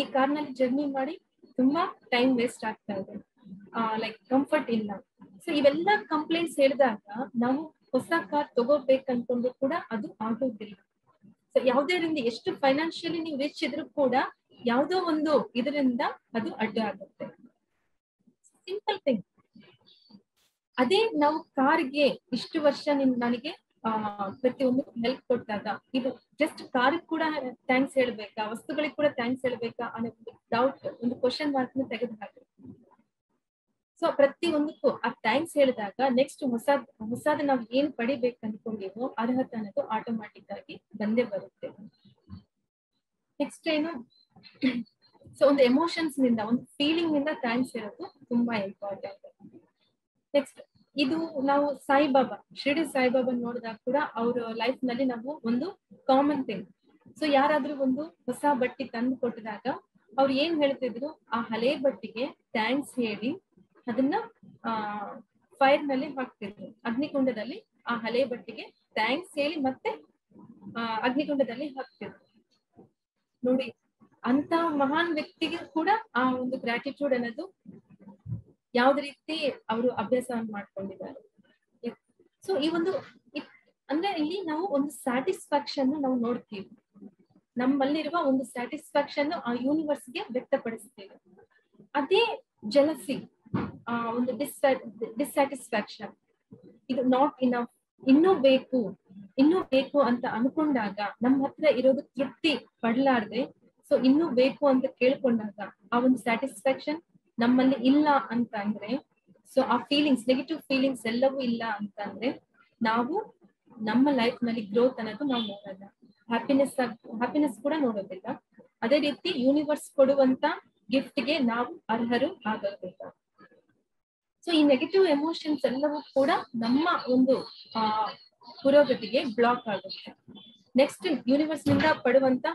ಈ ಕಾರ್ನಲ್ಲಿ ಜರ್ನಿ ಮಾಡಿ ತುಂಬಾ ಟೈಮ್ ವೇಸ್ಟ್ ಆಗ್ತಾ ಇದೆ, ಲೈಕ್ ಕಂಫರ್ಟ್ ಇಲ್ಲ. ಸೊ ಇವೆಲ್ಲ ಕಂಪ್ಲೇಂಟ್ಸ್ ಹೇಳಿದಾಗ ನಾವು ಹೊಸ ಕಾರ್ ತಗೋಬೇಕನ್ಕೊಂಡು ಕೂಡ ಅದು ಆಗೋದಿಲ್ಲ. ಸೊ ಯಾವುದೇ ರೀತಿ ಎಷ್ಟು ಫೈನಾನ್ಷಿಯಲಿ ನೀವು ರಿಚ್ ಇದ್ರೂ ಕೂಡ ಯಾವುದೋ ಒಂದು ಇದರಿಂದ ಅದು ಅಡ್ಡ ಆಗುತ್ತೆ. Simple thing. ಅದೇ ನಾವು ಕಾರ್ಗೆ ಇಷ್ಟು ವರ್ಷ ನಿಮ್ ನನಗೆ ಆ ಪ್ರತಿಯೊಂದು ಹೆಲ್ಪ್ ಕೊಟ್ಟಾಗ, ಇದು ಜಸ್ಟ್ ಕಾರ್ ಕೂಡ ಥ್ಯಾಂಕ್ಸ್ ಹೇಳ್ಬೇಕಾ, ವಸ್ತುಗಳಿಗೆ ಕೂಡ ಥ್ಯಾಂಕ್ಸ್ ಹೇಳ್ಬೇಕಾ ಅನ್ನೋ ಒಂದು ಡೌಟ್, ಒಂದು ಕ್ವಶನ್ ಮಾರ್ಕ್ ನ ತೆಗೆದು ಹಾಕಿ. ಸೊ ಪ್ರತಿ ಒಂದಕ್ಕೂ ಆ ಥ್ಯಾಂಕ್ಸ್ ಹೇಳಿದಾಗ ನೆಕ್ಸ್ಟ್ ಹೊಸ ಹೊಸದ ನಾವು ಏನ್ ಪಡಿಬೇಕು ಅನ್ಕೊಂಡಿವೋ ಅರ್ಹತೆ ಅನ್ನೋದು ಆಟೋಮ್ಯಾಟಿಕ್ ಆಗಿ ಬಂದೇ ಬರುತ್ತೆ. ನೆಕ್ಸ್ಟ್ ಏನು, ಸೊ ಒಂದು ಎಮೋಷನ್ಸ್ ನಿಂದ, ಒಂದು ಫೀಲಿಂಗ್ ನಿಂದ ಥ್ಯಾಂಕ್ಸ್ ಹೇಳೋದು ತುಂಬಾ ಇಂಪಾರ್ಟೆಂಟ್. ನೆಕ್ಸ್ಟ್ ಇದು ನಾವು ಸಾಯಿಬಾಬಾ, ಶಿರಡಿ ಸಾಯಿಬಾಬಾ ನೋಡಿದಾಗ ಕೂಡ ಅವ್ರ ಲೈಫ್ ನಲ್ಲಿ ನಾವು ಒಂದು ಕಾಮನ್ ಥಿಂಗ್. ಸೊ ಯಾರಾದ್ರೂ ಒಂದು ಹೊಸ ಬಟ್ಟೆ ತಂದು ಕೊಟ್ಟಿದಾಗ ಅವ್ರು ಏನ್ ಹೇಳ್ತಿದ್ರು, ಆ ಹಳೆ ಬಟ್ಟೆಗೆ ಥ್ಯಾಂಕ್ಸ್ ಹೇಳಿ ಅದನ್ನ ಆ ಫೈರ್ ನಲ್ಲಿ ಹಾಕ್ತಿದ್ರು, ಅಗ್ನಿಕುಂಡದಲ್ಲಿ ಆ ಹಳೆ ಬಟ್ಟೆಗೆ ಥ್ಯಾಂಕ್ಸ್ ಹೇಳಿ ಮತ್ತೆ ಆ ಅಗ್ನಿಕುಂಡದಲ್ಲಿ ಹಾಕ್ತಿದ್ರು. ನೋಡಿ, ಅಂತ ಮಹಾನ್ ವ್ಯಕ್ತಿಗೆ ಕೂಡ ಆ ಒಂದು ಗ್ರಾಟಿಟ್ಯೂಡ್ ಅನ್ನೋದು ಯಾವ್ದ ರೀತಿ ಅವರು ಅಭ್ಯಾಸವನ್ನು ಮಾಡ್ಕೊಂಡಿದ್ದಾರೆ. ಸೊ ಈ ಒಂದು ಅಂದ್ರೆ ಇಲ್ಲಿ ನಾವು ಒಂದು ಸ್ಯಾಟಿಸ್ಫ್ಯಾಕ್ಷನ್ ನಾವು ನೋಡ್ತೀವಿ, ನಮ್ಮಲ್ಲಿರುವ ಒಂದು ಸ್ಯಾಟಿಸ್ಫ್ಯಾಕ್ಷನ್ ಆ ಯೂನಿವರ್ಸ್ಗೆ ವ್ಯಕ್ತಪಡಿಸ್ತೀವಿ. ಅದೇ ಜಲಸಿ, ಆ ಒಂದು ಡಿಸ್ಸ್ಯಾಟಿಸ್ಫ್ಯಾಕ್ಷನ್, ಇದು ನಾಟ್ ಇನಫ್, ಇನ್ನೂ ಬೇಕು ಇನ್ನೂ ಬೇಕು ಅಂತ ಅನ್ಕೊಂಡಾಗ, ನಮ್ಮ ಹತ್ರ ಇರೋದು ತೃಪ್ತಿ ಪಡ್ಲಾರ್ದೆ ಸೊ ಇನ್ನೂ ಬೇಕು ಅಂತ ಕೇಳ್ಕೊಂಡಾಗ ಆ ಒಂದು ಸ್ಯಾಟಿಸ್ಫ್ಯಾಕ್ಷನ್ ನಮ್ಮಲ್ಲಿ ಇಲ್ಲ ಅಂತ ಅಂದ್ರೆ, ಸೊ ಆ ಫೀಲಿಂಗ್ಸ್, ನೆಗೆಟಿವ್ ಫೀಲಿಂಗ್ಸ್ ಎಲ್ಲವೂ ಇಲ್ಲ ಅಂತ ಅಂದ್ರೆ, ನಾವು ನಮ್ಮ ಲೈಫ್ ನಲ್ಲಿ ಗ್ರೋತ್ ಅನ್ನೋದು ನಾವು ನೋಡೋಣ, ಹ್ಯಾಪಿನೆಸ್ ಹ್ಯಾಪಿನೆಸ್ ಕೂಡ ನೋಡೋದಿಲ್ಲ. ಅದೇ ರೀತಿ ಯೂನಿವರ್ಸ್ ಕೊಡುವಂತ ಗಿಫ್ಟ್ ಗೆ ನಾವು ಅರ್ಹರು ಆಗೋದಿಲ್ಲ. ಸೊ ಈ ನೆಗೆಟಿವ್ ಎಮೋಷನ್ಸ್ ಎಲ್ಲವೂ ಕೂಡ ನಮ್ಮ ಒಂದು ಆ ಪುರೋಗತಿಗೆ ಬ್ಲಾಕ್ ಆಗುತ್ತೆ. ನೆಕ್ಸ್ಟ್ ಯೂನಿವರ್ಸ್ ನಿಂದ ಪಡುವಂತ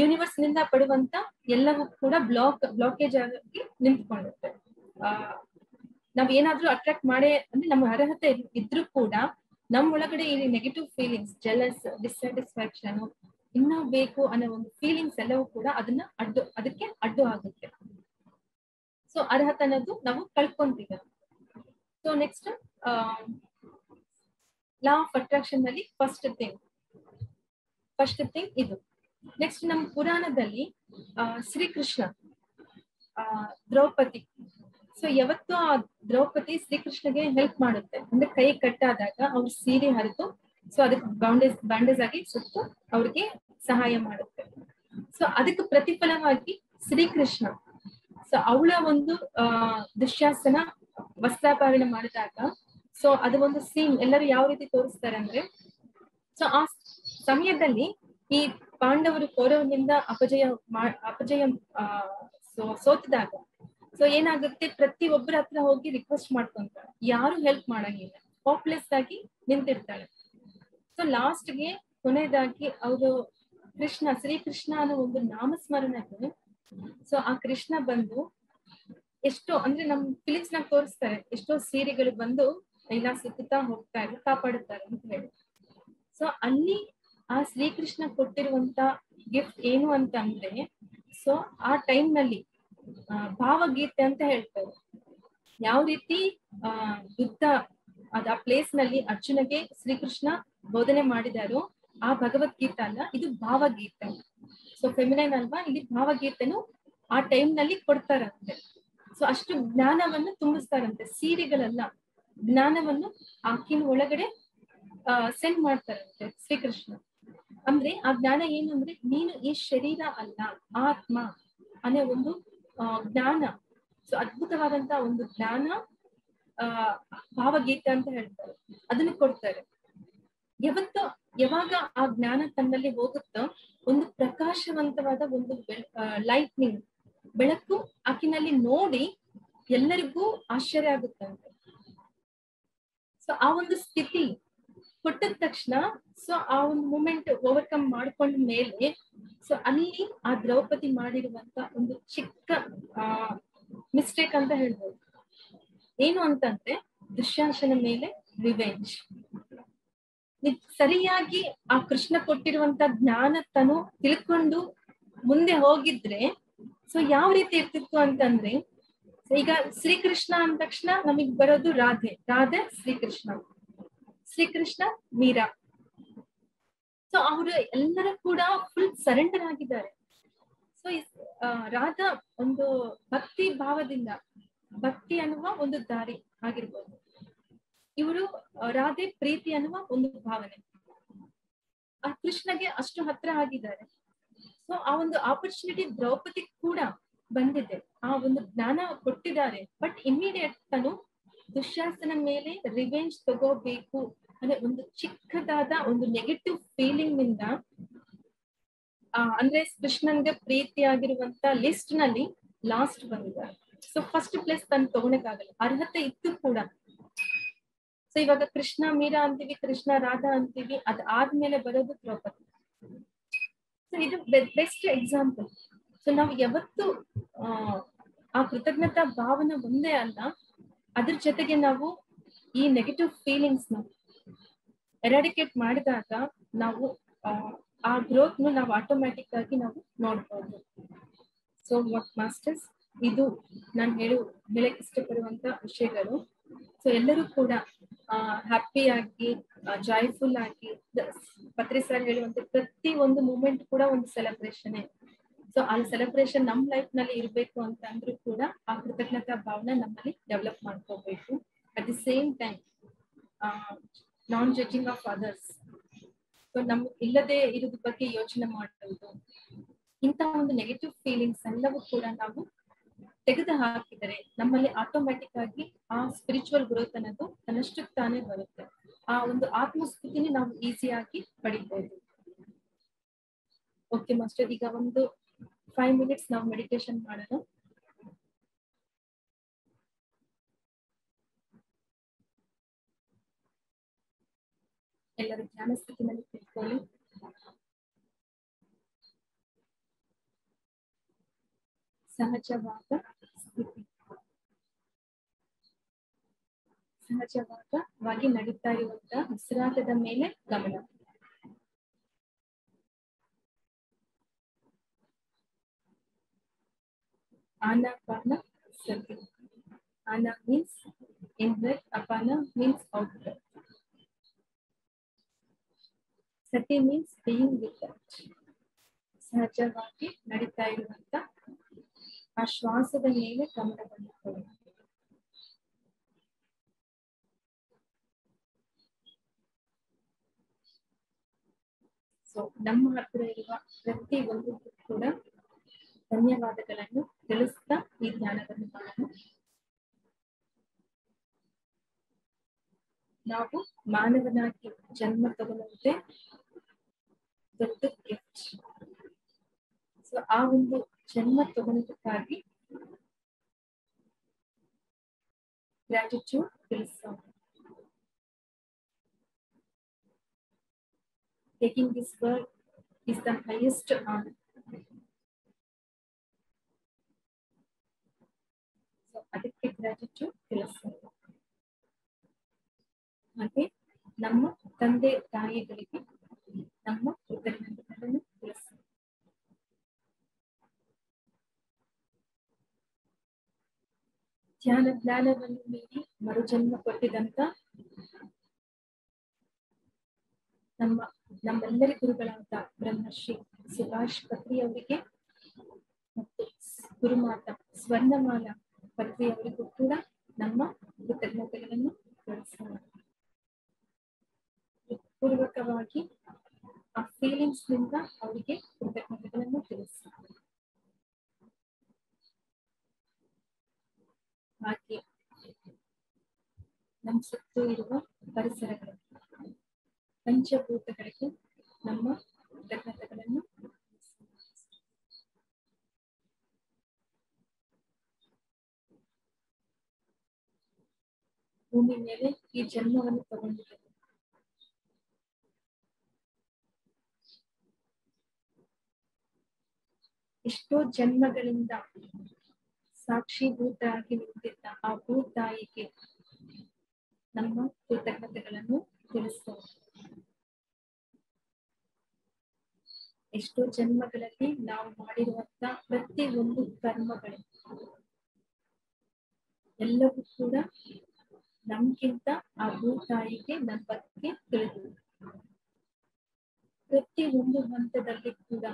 ಯೂನಿವರ್ಸ್ ನಿಂದ ಪಡುವಂತ ಎಲ್ಲವೂ ಕೂಡ ಬ್ಲಾಕ್ ಬ್ಲಾಕೇಜ್ ಆಗಿ ನಿಂತ್ಕೊಂಡಿರುತ್ತೆ. ಆ ನಾವ್ ಏನಾದ್ರೂ ಅಟ್ರಾಕ್ಟ್ ಮಾಡೇ ಅಂದ್ರೆ ನಮ್ಮ ಅರ್ಹತೆ ಇದ್ರೂ ಕೂಡ ನಮ್ ಒಳಗಡೆ ಈ ನೆಗೆಟಿವ್ ಫೀಲಿಂಗ್ಸ್, ಜೆಲಸ್, ಡಿಸ್ಸ್ಯಾಟಿಸ್ಫ್ಯಾಕ್ಷನ್, ಇನ್ನೂ ಬೇಕು ಅನ್ನೋ ಒಂದು ಫೀಲಿಂಗ್ಸ್ ಎಲ್ಲವೂ ಕೂಡ ಅದನ್ನ ಅಡ್ಡು ಅದಕ್ಕೆ ಅಡ್ಡು ಆಗುತ್ತೆ. ಸೊ ಅರ್ಹತೆ ಅನ್ನೋದು ನಾವು ಕಳ್ಕೊಂತೀವಿ. So next law of attraction ನಲ್ಲಿ ಫಸ್ಟ್ ಥಿಂಗ್ ಫಸ್ಟ್ ಥಿಂಗ್ ಇದು. ನೆಕ್ಸ್ಟ್ ನಮ್ಮ ಪುರಾಣದಲ್ಲಿ ಅಹ್ ಶ್ರೀಕೃಷ್ಣ ಆ ದ್ರೌಪದಿ, ಸೊ ಯಾವತ್ತು ಆ ದ್ರೌಪದಿ ಶ್ರೀಕೃಷ್ಣಗೆ ಹೆಲ್ಪ್ ಮಾಡುತ್ತೆ ಅಂದ್ರೆ ಕೈ ಕಟ್ಟಾದಾಗ ಅವ್ರ ಸೀರೆ ಹರಿತು, ಸೊ ಅದಕ್ಕೆ ಬೌಂಡೇಜ್ ಬ್ಯಾಂಡೇಜ್ ಆಗಿ ಸುತ್ತು ಅವ್ರಿಗೆ ಸಹಾಯ ಮಾಡುತ್ತೆ. ಸೊ ಅದಕ್ಕೆ ಪ್ರತಿಫಲವಾಗಿ ಶ್ರೀಕೃಷ್ಣ ಸೊ ಅವಳ ಒಂದು ಆ ದುಶ್ಯಾಸನ ವಸ್ತ್ರಾಪಹರಣ ಮಾಡಿದಾಗ ಸೊ ಅದು ಒಂದು ಸೀನ್ ಎಲ್ಲರೂ ಯಾವ ರೀತಿ ತೋರಿಸ್ತಾರೆ ಅಂದ್ರೆ, ಸೊ ಆ ಸಮಯದಲ್ಲಿ ಈ ಪಾಂಡವರು ಕೌರವನಿಂದ ಅಪಜಯ ಅಪಜಯ ಆ ಸೊ ಸೋತಿದಾಗ ಸೊ ಏನಾಗುತ್ತೆ, ಪ್ರತಿ ಒಬ್ಬರ ಹತ್ರ ಹೋಗಿ ರಿಕ್ವೆಸ್ಟ್ ಮಾಡ್ಕೊಂತಾಳೆ, ಯಾರು ಹೆಲ್ಪ್ ಮಾಡಂಗಿಲ್ಲ, ಹೋಪ್ಲೆಸ್ ಆಗಿ ನಿಂತಿರ್ತಾಳೆ. ಸೊ ಲಾಸ್ಟ್ಗೆ ಕೊನೆಯದಾಗಿ ಅವರು ಕೃಷ್ಣ ಶ್ರೀಕೃಷ್ಣ ಅನ್ನೋ ಒಂದು ನಾಮಸ್ಮರಣೆಗೆ ಸೊ ಆ ಕೃಷ್ಣ ಬಂದು ಎಷ್ಟೋ ಅಂದ್ರೆ ನಮ್ ಫಿಲಿಮ್ಸ್ ನಾಗ ತೋರಿಸ್ತಾರೆ, ಎಷ್ಟೋ ಸೀರೆಗಳು ಬಂದು ಎಲ್ಲ ಸುತ್ತಾ ಹೋಗ್ತಾರೆ, ಕಾಪಾಡುತ್ತಾರೆ ಅಂತ ಹೇಳಿ. ಸೊ ಅಲ್ಲಿ ಆ ಶ್ರೀಕೃಷ್ಣ ಕೊಟ್ಟಿರುವಂತ ಗಿಫ್ಟ್ ಏನು ಅಂತ ಅಂದ್ರೆ, ಸೊ ಆ ಟೈಮ್ ನಲ್ಲಿ ಭಾವಗೀತೆ ಅಂತ ಹೇಳ್ತಾರೆ, ಯಾವ ರೀತಿ ಆ ಯುದ್ಧ ಅದ ಆ ಪ್ಲೇಸ್ ನಲ್ಲಿ ಅರ್ಜುನಗೆ ಶ್ರೀಕೃಷ್ಣ ಬೋಧನೆ ಮಾಡಿದಾರೋ ಆ ಭಗವದ್ಗೀತೆ ಅಲ್ಲ, ಇದು ಭಾವಗೀತೆ. ಸೊ ಫೆಮಿನೈನ್ ಅಲ್ವಾ, ಇಲ್ಲಿ ಭಾವಗೀತೆನು ಆ ಟೈಮ್ ನಲ್ಲಿ ಕೊಡ್ತಾರಂತೆ. ಸೊ ಅಷ್ಟು ಜ್ಞಾನವನ್ನು ತುಂಬಿಸ್ತಾರಂತೆ, ಸೀರೆಗಳಲ್ಲ ಜ್ಞಾನವನ್ನು ಆಕಿನ ಒಳಗಡೆ ಆ ಸೆಂಡ್ ಮಾಡ್ತಾರಂತೆ ಶ್ರೀಕೃಷ್ಣ. ಅಂದ್ರೆ ಆ ಜ್ಞಾನ ಏನು ಅಂದ್ರೆ, ನೀನು ಈ ಶರೀರ ಅಲ್ಲ ಆತ್ಮ ಅನ್ನೋ ಒಂದು ಜ್ಞಾನ. ಸೊ ಅದ್ಭುತವಾದಂತಹ ಒಂದು ಜ್ಞಾನ ಆ ಭಾವಗೀತೆ ಅಂತ ಹೇಳ್ತಾರೆ, ಅದನ್ನು ಕೊಡ್ತಾರೆ. ಯಾವತ್ತು ಯಾವಾಗ ಆ ಜ್ಞಾನ ತನ್ನಲ್ಲಿ ಹೋಗುತ್ತೋ ಒಂದು ಪ್ರಕಾಶವಂತವಾದ ಒಂದು ಲೈಟ್ನಿಂಗ್ ಬೆಳಕು ಆಕಿನಲ್ಲಿ ನೋಡಿ ಎಲ್ಲರಿಗೂ ಆಶ್ಚರ್ಯ ಆಗುತ್ತಂತೆ. ಸೊ ಆ ಒಂದು ಸ್ಥಿತಿ ಕೊಟ್ಟಿದ ತಕ್ಷಣ ಸೊ ಆ ಒಂದು ಮೂಮೆಂಟ್ ಓವರ್ಕಮ್ ಮಾಡ್ಕೊಂಡ ಮೇಲೆ ಸೊ ಅಲ್ಲಿ ಆ ದ್ರೌಪದಿ ಮಾಡಿರುವಂತ ಒಂದು ಚಿಕ್ಕ ಆ ಮಿಸ್ಟೇಕ್ ಅಂತ ಹೇಳ್ಬೋದು. ಏನು ಅಂತಂದ್ರೆ ದುಶ್ಯಾಸನ ಮೇಲೆ ರಿವೆಂಜ್. ಸರಿಯಾಗಿ ಆ ಕೃಷ್ಣ ಕೊಟ್ಟಿರುವಂತ ಜ್ಞಾನ ತಾನು ತಿಳ್ಕೊಂಡು ಮುಂದೆ ಹೋಗಿದ್ರೆ ಸೊ ಯಾವ ರೀತಿ ಇರ್ತಿತ್ತು ಅಂತಂದ್ರೆ, ಈಗ ಶ್ರೀಕೃಷ್ಣ ಅಂದ ತಕ್ಷಣ ನಮಗ್ ಬರೋದು ರಾಧೆ, ರಾಧೆ ಶ್ರೀಕೃಷ್ಣ, ಶ್ರೀಕೃಷ್ಣ ಮೀರಾ. ಸೊ ಅವರು ಎಲ್ಲರೂ ಕೂಡ ಫುಲ್ ಸರೆಂಡರ್ ಆಗಿದ್ದಾರೆ. ಸೊ ರಾಧಾ ಒಂದು ಭಕ್ತಿ ಭಾವದಿಂದ, ಭಕ್ತಿ ಅನ್ನುವ ಒಂದು ದಾರಿ ಆಗಿರ್ಬೋದು, ಇವರು ರಾಧೆ ಪ್ರೀತಿ ಅನ್ನುವ ಒಂದು ಭಾವನೆ, ಆ ಕೃಷ್ಣಗೆ ಅಷ್ಟು ಹತ್ರ ಆಗಿದ್ದಾರೆ. ಸೊ ಆ ಒಂದು ಆಪರ್ಚುನಿಟಿ ದ್ರೌಪದಿ ಕೂಡ ಬಂದಿದೆ, ಆ ಒಂದು ಜ್ಞಾನ ಕೊಟ್ಟಿದ್ದಾರೆ. ಬಟ್ ಇಮ್ಮಿಡಿಯೇಟ್ ತನು ದುಶ್ಯಾಸನ ಮೇಲೆ ರಿವೆಂಜ್ ತಗೋಬೇಕು ಅಂದ್ರೆ ಒಂದು ಚಿಕ್ಕದಾದ ಒಂದು ನೆಗೆಟಿವ್ ಫೀಲಿಂಗ್ ನಿಂದ ಆ ಅಂದ್ರೆ ಕೃಷ್ಣನ್ಗೆ ಪ್ರೀತಿ ಆಗಿರುವಂತ ಲಿಸ್ಟ್ ನಲ್ಲಿ ಲಾಸ್ಟ್ ಬಂದಿದ್ದಾರೆ. ಸೊ ಫಸ್ಟ್ ಪ್ಲೇಸ್ ತನ್ ತಗೊಳಕಾಗಲ್ಲ, ಅರ್ಹತೆ ಇತ್ತು ಕೂಡ. ಸೊ ಇವಾಗ ಕೃಷ್ಣ ಮೀರಾ ಅಂತೀವಿ, ಕೃಷ್ಣ ರಾಧಾ ಅಂತೀವಿ, ಅದ್ ಆದ್ಮೇಲೆ ಬರೋದು ದ್ರೌಪದಿ. ಸೊ ಇದು ಬೆಸ್ಟ್ ಎಕ್ಸಾಂಪಲ್. ಸೊ ನಾವು ಯಾವತ್ತು ಆ ಕೃತಜ್ಞತಾ ಭಾವನೆ ಒಂದೇ ಅಲ್ಲ, ಅದ್ರ ಜೊತೆಗೆ ನಾವು ಈ ನೆಗೆಟಿವ್ ಫೀಲಿಂಗ್ಸ್ ನ ಎರಾಡಿಕೇಟ್ ಮಾಡಿದಾಗ ನಾವು ಆ ಗ್ರೋತ್ ನ ನಾವು ಆಟೋಮ್ಯಾಟಿಕ್ ಆಗಿ ನಾವು ನೋಡ್ಬೋದು. ಸೊ ವಾಟ್ ಮಾಸ್ಟರ್ಸ್, ಇದು ನಾನು ಹೇಳು ಹೇಳಕ್ ಇಷ್ಟಪಡುವಂತ ವಿಷಯಗಳು. ಸೊ ಎಲ್ಲರೂ ಕೂಡ ಹ್ಯಾಪಿ ಆಗಿ, ಜಾಯ್ಫುಲ್ ಆಗಿ, ಪತ್ರಿ ಸರ್ ಹೇಳುವಂತ ಪ್ರತಿ ಒಂದು ಮೂಮೆಂಟ್ ಕೂಡ ಒಂದು ಸೆಲೆಬ್ರೇಷನ್. ಸೊ ಆ ಸೆಲೆಬ್ರೇಷನ್ ನಮ್ ಲೈಫ್ ನಲ್ಲಿ ಇರ್ಬೇಕು ಅಂತ ಅಂದ್ರೂ ಕೂಡ ಆ ಕೃತಜ್ಞತಾ ಭಾವನೆ ನಮ್ಮಲ್ಲಿ ಡೆವಲಪ್ ಮಾಡ್ಕೋಬೇಕು. At the same time non judging of others, so ನಮ್ ಇಲ್ಲದೆ ಇರೋದ್ರ ಬಗ್ಗೆ ಯೋಚನೆ ಮಾಡುವುದು, ಇಂತಹ ಒಂದು ನೆಗೆಟಿವ್ ಫೀಲಿಂಗ್ಸ್ ಎಲ್ಲವೂ ಕೂಡ ನಾವು ತೆಗೆದು ಹಾಕಿದರೆ ನಮ್ಮಲ್ಲಿ ಆಟೋಮ್ಯಾಟಿಕ್ ಆಗಿ ಆ ಸ್ಪಿರಿಚುವಲ್ ಗ್ರೋತ್ ಅನ್ನೋದು ತನ್ನಷ್ಟಕ್ಕೆ ತಾನೇ ಬರುತ್ತೆ. ಆ ಒಂದು ಆತ್ಮಸ್ಥಿತಿನ ನಾವು ಈಸಿಯಾಗಿ ಪಡಿಬಹುದು. ಓಕೆ ಮಾಸ್ಟರ್, ಈಗ ಒಂದು ಫೈವ್ ಮಿನಿಟ್ಸ್ ನಾವು ಮೆಡಿಟೇಷನ್ ಮಾಡೋಣ. ಎಲ್ಲರೂ ಧ್ಯಾನ ಸ್ಥಿತಿನಲ್ಲಿ ಕುಳಿತುಕೊಳ್ಳಿ. ಸಹಜವಾದ ಸ್ಥಿತಿ ಸಹಜವಾಗವಾಗಿ ನಡೀತಾ ಇರುವಂತಹ ಉಸಿರಾಟದ ಮೇಲೆ ಗಮನ. ಆನಾಪಾನ ಸತಿ. ಆನಾ ಮೀನ್ಸ್ ಇನ್ ಬ್ರೆತ್, ಅಪಾನ ಮೀನ್ಸ್ ಔಟ್ ಬ್ರೆತ್. ಸತಿ ಮೀನ್ಸ್ ಬೀಯಿಂಗ್ ವಿತ್ ದಟ್. ಸಹಜವಾಗಿ ನಡೀತಾ ಇರುವಂತ ಆ ಶ್ವಾಸದ ಮೇಲೆ ಗಮನವನ್ನು ಕೊಡಿ. ಸೊ ನಮ್ಮ ಹತ್ರ ಇರುವ ಪ್ರತಿ ಒಂದು ಕೂಡ ಧನ್ಯವಾದಗಳನ್ನು ತಿಳಿಸ್ತಾ ಈ ಧ್ಯಾನವನ್ನು ಮಾಡೋಣ. ನಾವು ಮಾನವನಾಗಿ ಜನ್ಮ ತಗೊಳ್ಳುವಂತೆ ದೊಡ್ಡ ಗಿಫ್ಟ್. ಸೊ ಆ ಒಂದು ಜನ್ಮ ತಗೊಳ್ಳೋದಕ್ಕಾಗಿ ಗ್ರಾಟಿಟ್ಯೂಡ್ ತಿಳಿಸೋಣ. Taking this world is the highest honor. So ಅದಕ್ಕೆ gratitude ತಿಳಿಸೋಣ. ಹಾಗೆ ನಮ್ಮ ತಂದೆ ತಾಯಿಗಳಿಗೆ ನಮ್ಮ ಕೃತಜ್ಞತೆಗಳನ್ನು ತಿಳಿಸೋಣ. ಧ್ಯಾನ ಜ್ಞಾನವನ್ನು ನೀಡಿ ಮರುಜನ್ಮ ಕೊಟ್ಟಿದಂತ ನಮ್ಮ ನಮ್ಮೆಲ್ಲರ ಗುರುಗಳಾದ ಬ್ರಹ್ಮರ್ಷಿ ಸುಭಾಷ್ ಪತ್ರಿಯವರಿಗೆ ಮತ್ತು ಗುರುಮಾತ ಸ್ವರ್ಣಮಾಲ ಪತ್ರಿಯವರಿಗೂ ಕೂಡ ನಮ್ಮ ಕೃತಜ್ಞತೆಗಳನ್ನು ತಿಳಿಸೋಣ. ಪೂರ್ವಕವಾಗಿ ಆ ಫೀಲಿಂಗ್ಸ್ ನಿಂದ ಅವರಿಗೆ ಕೃತಜ್ಞತೆಗಳನ್ನು ತಿಳಿಸೋಣ. ಹಾಗೆ ನಮ್ಮ ಸುತ್ತು ಇರುವ ಪರಿಸರಗಳು ಪಂಚಭೂತಗಳಿಗೆ ನಮ್ಮ ಕೃತಜ್ಞತೆಗಳನ್ನು. ಭೂಮಿ ಮೇಲೆ ಈ ಜನ್ಮವನ್ನು ತಗೊಂಡಿದ್ದೇವೆ. ಎಷ್ಟೋ ಜನ್ಮಗಳಿಂದ ಸಾಕ್ಷಿಭೂತರಾಗಿ ನಿಂತಿದ್ದ ಆ ಭೂತಾಯಿಗೆ ನಮ್ಮ ಕೃತಜ್ಞತೆಗಳನ್ನು ತಿಳಿಸೋಣ. ಎಷ್ಟೋ ಜನ್ಮಗಳಲ್ಲಿ ನಾವು ಮಾಡಿರುವಂತ ಪ್ರತಿ ಒಂದು ಕರ್ಮಗಳು ಎಲ್ಲವೂ ಕೂಡ ನಮ್ಗಿಂತ ಆ ಭೂತಾಯಿಗೆ ನಮ್ಮ ಬಗ್ಗೆ ತಿಳಿದಿದೆ. ಪ್ರತಿ ಒಂದು ಹಂತದಲ್ಲಿ ಕೂಡ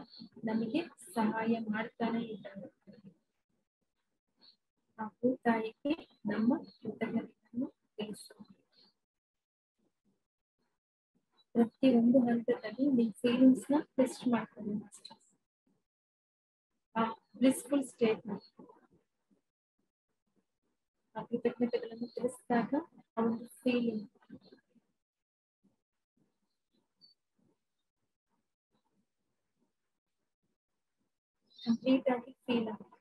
ನಮಗೆ ಸಹಾಯ ಮಾಡ್ತಾನೆ ಇದ್ದಾನೆ. ಆ ಭೂತಾಯಿಗೆ ನಮ್ಮ ಕೃತಜ್ಞತೆಯನ್ನು ತಿಳಿಸೋಣ. ಪ್ರತಿ ಒಂದು ಹಂತದಲ್ಲಿ ನಿಮ್ಮ ಫೀಲಿಂಗ್ಸ್ ನ ಟೆಸ್ಟ್ ಮಾಡ್ಕೊಳ್ಳಿ. ಆ ಬ್ಲಿಸ್ಫುಲ್ ಸ್ಟೇಟ್ ನ ಆ ಕೃತಜ್ಞತೆಗಳನ್ನು ತಿಳಿಸಿದಾಗ ಆ ಒಂದು ಫೀಲಿಂಗ್ ಕಂಪ್ಲೀಟ್ ಆಗಿ ಫೀಲ್ ಆಗುತ್ತೆ.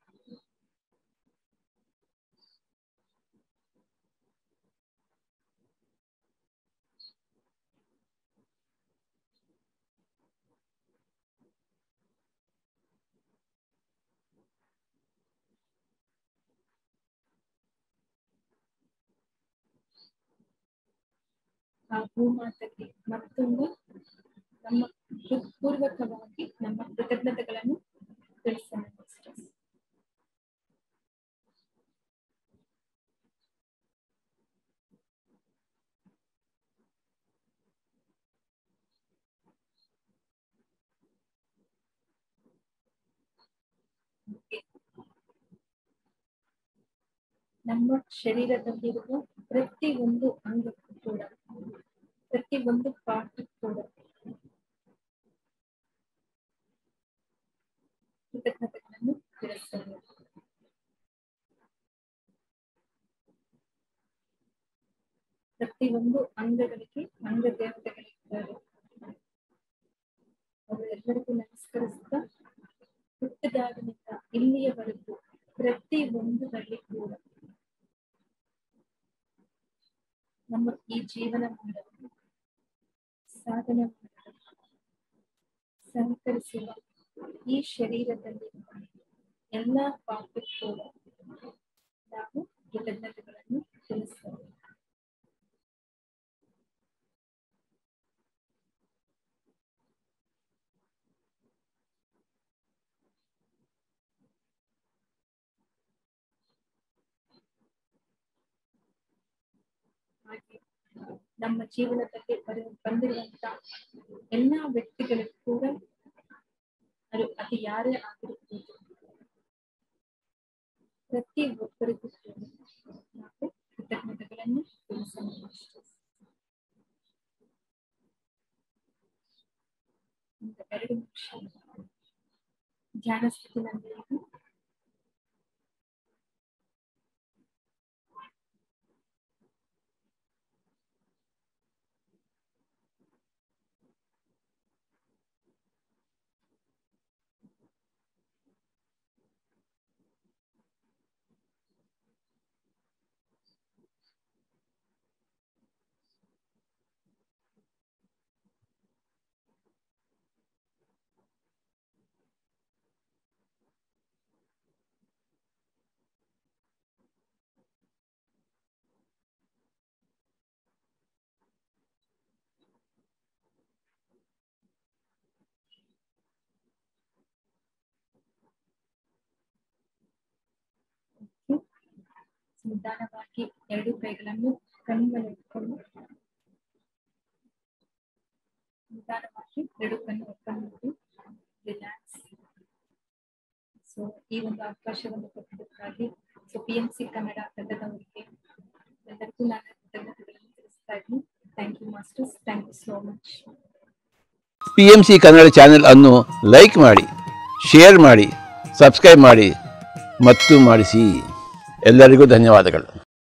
ಆ ಭೂಮಾತಕ್ಕೆ ಮತ್ತೊಂದು ನಮ್ಮ ಪೂರ್ವಕವಾಗಿ ನಮ್ಮ ಕೃತಜ್ಞತೆಗಳನ್ನು ತಿಳಿಸೋಣ. ನಮ್ಮ ಶರೀರದಲ್ಲಿರುವ ಪ್ರತಿ ಒಂದು ಅಂಗಕ್ಕೂ ಕೂಡ ಪ್ರತಿ ಒಂದು ಪಾರ್ಟ್ ಕೂಡ ಕೃತಜ್ಞತೆಗಳನ್ನು ತಿಳಿಸೋಣ. ಪ್ರತಿಯೊಂದು ಅಂಗಗಳಿಗೆ ಅಂಗ ದೇವತೆಗಳಿದ್ದಾರೆ. ಅವರೆಲ್ಲರಿಗೂ ನಮಸ್ಕರಿಸುತ್ತಾ ಹುಟ್ಟಿದಾಗಿನಿಂದ ಇಲ್ಲಿಯವರೆಗೂ ಪ್ರತಿ ಒಂದರಲ್ಲಿ ಕೂಡ ನಮ್ಮ ಈ ಜೀವನ ಮಾಡುವ ಸಾಧನೆ ಸಹಕರಿಸುವ ಈ ಶರೀರದಲ್ಲಿ ಎಲ್ಲ ಪಾಪಕ್ಕೂ ನಾವು ಕೃತಜ್ಞತೆಗಳನ್ನು ಸಲ್ಲಿಸುತ್ತೇವೆ. ನಮ್ಮ ಜೀವನದಲ್ಲಿ ಬಂದಿರುವಂತಹ ಎಲ್ಲಾ ವ್ಯಕ್ತಿಗಳಿಗೂ ಕೂಡ ಅದು ಅತಿ ಯಾರೇ ಆಗಿರಬಹುದು ಪ್ರತಿ ಒಬ್ಬರಿಗೂ ನಾವು ಕೃತಜ್ಞತೆಗಳನ್ನು ತಿಳಿಸೋಣ. ಎರಡು ನಿಮಿಷ ಧ್ಯಾನ ಸ್ಥಿತಿನಲ್ಲಿ ನಿಧಾನವಾಗಿ ಎರಡು ಕೈಗಳನ್ನು ಕಣ್ಣುಗಳು ಇಟ್ಕೊಂಡು ನಿಧಾನವಾಗಿ ಎರಡು ಕಣ್ಣು ಇಟ್ಕೊಂಡು ರಿಲ್ಯಾಕ್ಸ್. ಸೊ ಈ ಒಂದು ಅವಕಾಶವನ್ನು ಕೊಟ್ಟಿದ್ದಕ್ಕಾಗಿ so P M C Kannada ತಂಡದವರಿಗೆ ಎಲ್ಲರಿಗೂ ನಾನು ಕೃತಜ್ಞತೆಗಳನ್ನು ತಿಳಿಸ್ತಾ ಇದ್ದೀನಿ. Thank you masters, thank you so much. P M C Kannada channel ಅನ್ನು ಲೈಕ್ ಮಾಡಿ, ಶೇರ್ ಮಾಡಿ, ಸಬ್ಸ್ಕ್ರೈಬ್ ಮಾಡಿ ಮತ್ತು ಮಾಡಿಸಿ. ಎಲ್ಲರಿಗೂ ಧನ್ಯವಾದಗಳು.